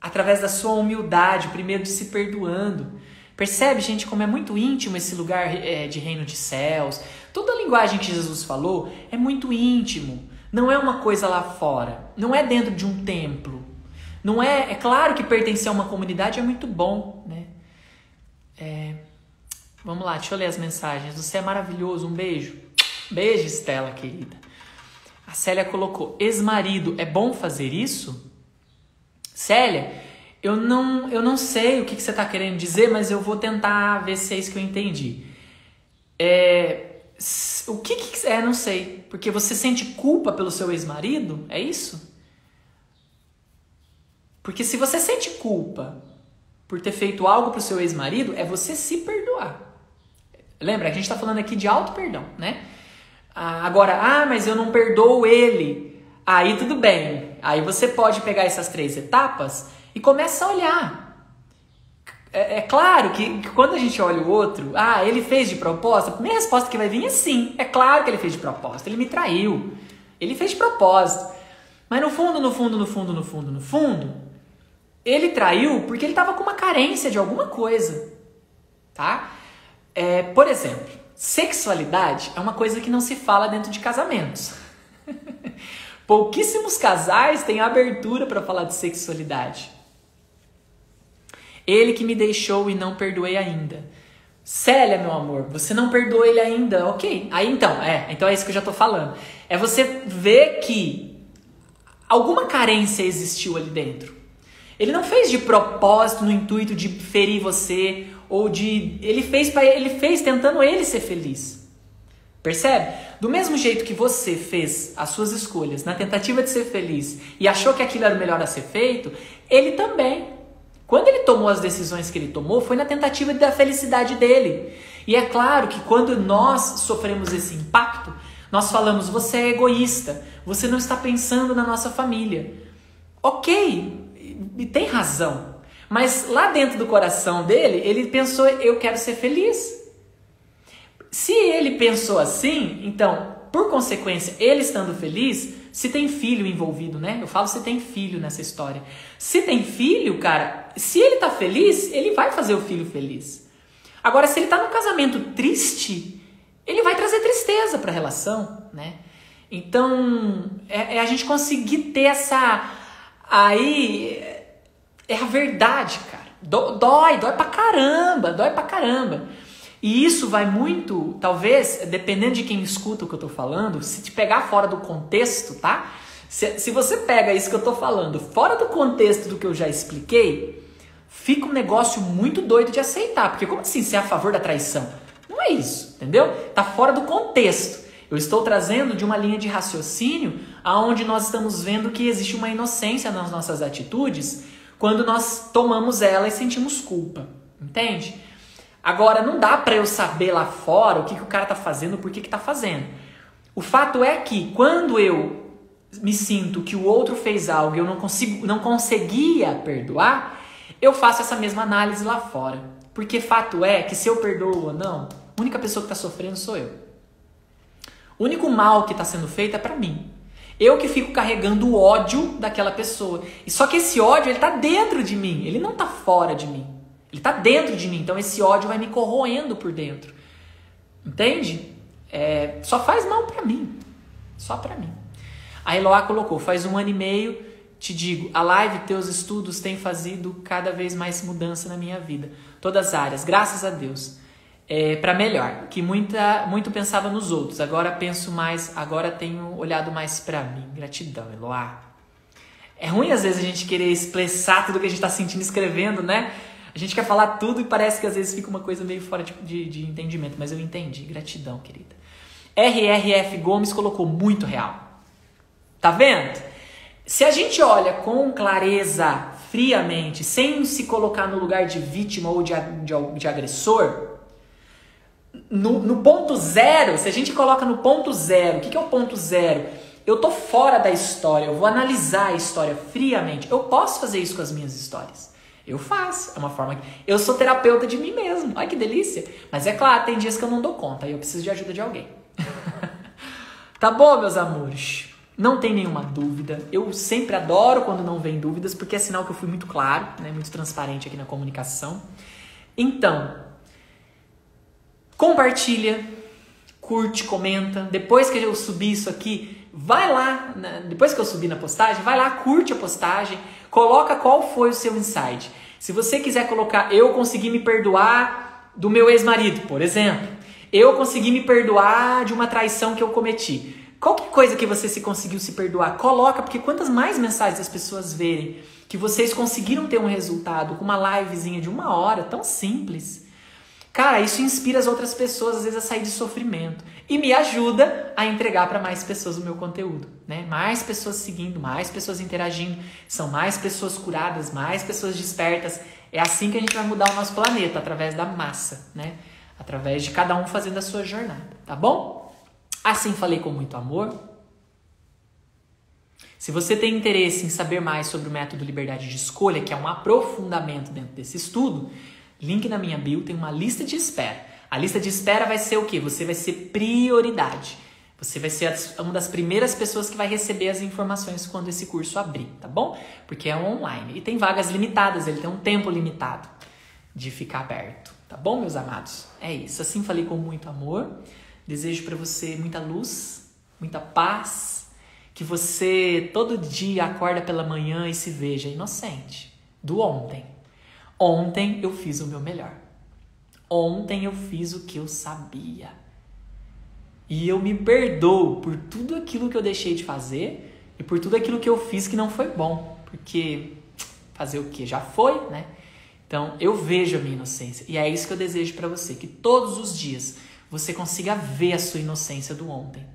Através da sua humildade, primeiro de se perdoando. Percebe, gente, como é muito íntimo esse lugar de reino de céus? Toda a linguagem que Jesus falou é muito íntimo. Não é uma coisa lá fora. Não é dentro de um templo. Não é... É claro que pertencer a uma comunidade é muito bom, né? Vamos lá, deixa eu ler as mensagens. Você é maravilhoso, um beijo. Beijo, Estela, querida. A Célia colocou, ex-marido, é bom fazer isso? Célia... Eu não sei o que você está querendo dizer, mas eu vou tentar ver se é isso que eu entendi. Não sei. Porque você sente culpa pelo seu ex-marido? É isso? Porque se você sente culpa por ter feito algo para o seu ex-marido, é você se perdoar. Lembra, a gente está falando aqui de auto-perdão, né? Agora, mas eu não perdoo ele. Aí tudo bem. Aí você pode pegar essas 3 etapas... E começa a olhar. É claro que quando a gente olha o outro... ele fez de propósito? A primeira resposta que vai vir é sim. É claro que ele fez de propósito. Ele me traiu. Ele fez de propósito. Mas no fundo... Ele traiu porque ele estava com uma carência de alguma coisa. Tá? Por exemplo, sexualidade é uma coisa que não se fala dentro de casamentos. Pouquíssimos casais têm abertura para falar de sexualidade. Ele que me deixou e não perdoei ainda. Célia, meu amor, você não perdoou ele ainda, ok. Aí então é isso que eu já tô falando. É você ver que alguma carência existiu ali dentro. Ele não fez de propósito, no intuito de ferir você, ou de... Ele fez tentando ele ser feliz. Percebe? Do mesmo jeito que você fez as suas escolhas na tentativa de ser feliz e achou que aquilo era o melhor a ser feito, ele também. Quando ele tomou as decisões que ele tomou, foi na tentativa da felicidade dele. E é claro que quando nós sofremos esse impacto, nós falamos, você é egoísta, você não está pensando na nossa família. Ok, e tem razão. Mas lá dentro do coração dele, ele pensou, eu quero ser feliz. Se ele pensou assim, então, por consequência, ele estando feliz, se tem filho envolvido, né? Eu falo se tem filho nessa história. Se tem filho, cara, se ele tá feliz, ele vai fazer o filho feliz. Agora, se ele tá num casamento triste, ele vai trazer tristeza pra relação, né? Então, a gente conseguir ter essa... Aí, é a verdade, cara. Dói pra caramba. E isso vai muito, talvez, dependendo de quem escuta o que eu tô falando, se te pegar fora do contexto, tá? Se você pega isso que eu tô falando fora do contexto do que eu já expliquei, fica um negócio muito doido de aceitar. Porque como assim você é a favor da traição? Não é isso, entendeu? Tá fora do contexto. Eu estou trazendo de uma linha de raciocínio aonde nós estamos vendo que existe uma inocência nas nossas atitudes quando nós tomamos ela e sentimos culpa, entende? Agora, não dá para eu saber lá fora o que o cara tá fazendo, por que que tá fazendo. O fato é que quando eu me sinto que o outro fez algo e eu não conseguia perdoar, eu faço essa mesma análise lá fora. Porque fato é que se eu perdoo ou não, a única pessoa que está sofrendo sou eu. O único mal que está sendo feito é para mim. Eu que fico carregando o ódio daquela pessoa. E só que esse ódio, ele está dentro de mim. Ele não está fora de mim. Ele está dentro de mim. Então esse ódio vai me corroendo por dentro. Entende? É, só faz mal para mim. Só para mim. A Eloá colocou, faz 1 ano e meio, te digo, a live teus estudos tem fazido cada vez mais mudança na minha vida. Todas as áreas, graças a Deus. É, para melhor, que muito pensava nos outros, agora penso mais, agora tenho olhado mais para mim. Gratidão, Eloá. É ruim às vezes a gente querer expressar tudo que a gente tá sentindo escrevendo, né? A gente quer falar tudo e parece que às vezes fica uma coisa meio fora de entendimento, mas eu entendi. Gratidão, querida. RRF Gomes colocou muito real. Tá vendo? Se a gente olha com clareza, friamente, sem se colocar no lugar de vítima ou de agressor... No ponto zero, se a gente coloca no ponto zero, o que é o ponto zero? Eu tô fora da história, eu vou analisar a história friamente. Eu posso fazer isso com as minhas histórias. Eu faço, é uma forma que... Eu sou terapeuta de mim mesmo, olha que delícia. Mas é claro, tem dias que eu não dou conta, aí eu preciso de ajuda de alguém. Tá bom, meus amores? Não tem nenhuma dúvida. Eu sempre adoro quando não vem dúvidas, porque é sinal que eu fui muito claro, né, muito transparente aqui na comunicação. Então... compartilha, curte, comenta. Depois que eu subir isso aqui, vai lá, depois que eu subir na postagem, vai lá, curte a postagem, coloca qual foi o seu insight. Se você quiser colocar, eu consegui me perdoar do meu ex-marido, por exemplo. Eu consegui me perdoar de uma traição que eu cometi. Qualquer coisa que você se conseguiu se perdoar, coloca, porque quantas mais mensagens as pessoas verem que vocês conseguiram ter um resultado com uma livezinha de 1 hora, tão simples... Cara, isso inspira as outras pessoas, às vezes, a sair de sofrimento. E me ajuda a entregar para mais pessoas o meu conteúdo, né? Mais pessoas seguindo, mais pessoas interagindo. São mais pessoas curadas, mais pessoas despertas. É assim que a gente vai mudar o nosso planeta, através da massa, né? Através de cada um fazendo a sua jornada, tá bom? Assim falei com muito amor. Se você tem interesse em saber mais sobre o método Liberdade de Escolha, que é um aprofundamento dentro desse estudo... Link na minha bio, tem uma lista de espera. A lista de espera vai ser o quê? Você vai ser prioridade. Você vai ser uma das primeiras pessoas que vai receber as informações quando esse curso abrir, tá bom? Porque é online. E tem vagas limitadas, ele tem um tempo limitado de ficar aberto, tá bom, meus amados? É isso. Assim falei com muito amor. Desejo pra você muita luz, muita paz. Que você todo dia acorda pela manhã e se veja inocente do ontem. Ontem eu fiz o meu melhor. Ontem eu fiz o que eu sabia. E eu me perdoo por tudo aquilo que eu deixei de fazer e por tudo aquilo que eu fiz que não foi bom. Porque fazer o quê? Já foi, né? Então eu vejo a minha inocência. E é isso que eu desejo pra você. Que todos os dias você consiga ver a sua inocência do ontem.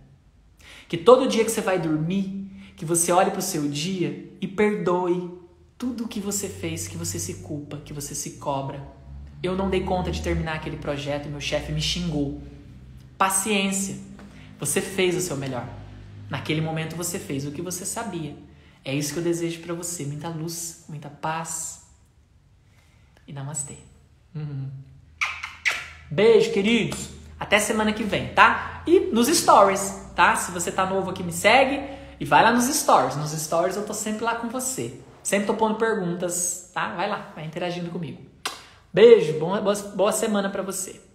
Que todo dia que você vai dormir, que você olhe pro seu dia e perdoe. Tudo o que você fez, que você se culpa, que você se cobra. Eu não dei conta de terminar aquele projeto e meu chefe me xingou. Paciência. Você fez o seu melhor. Naquele momento você fez o que você sabia. É isso que eu desejo pra você. Muita luz, muita paz. E namastê. Beijo, queridos. Até semana que vem, tá? E nos stories, tá? Se você tá novo aqui, me segue. E vai lá nos stories. Nos stories eu tô sempre lá com você. Sempre tô pondo perguntas, tá? Vai lá, vai interagindo comigo. Beijo, boa semana pra você.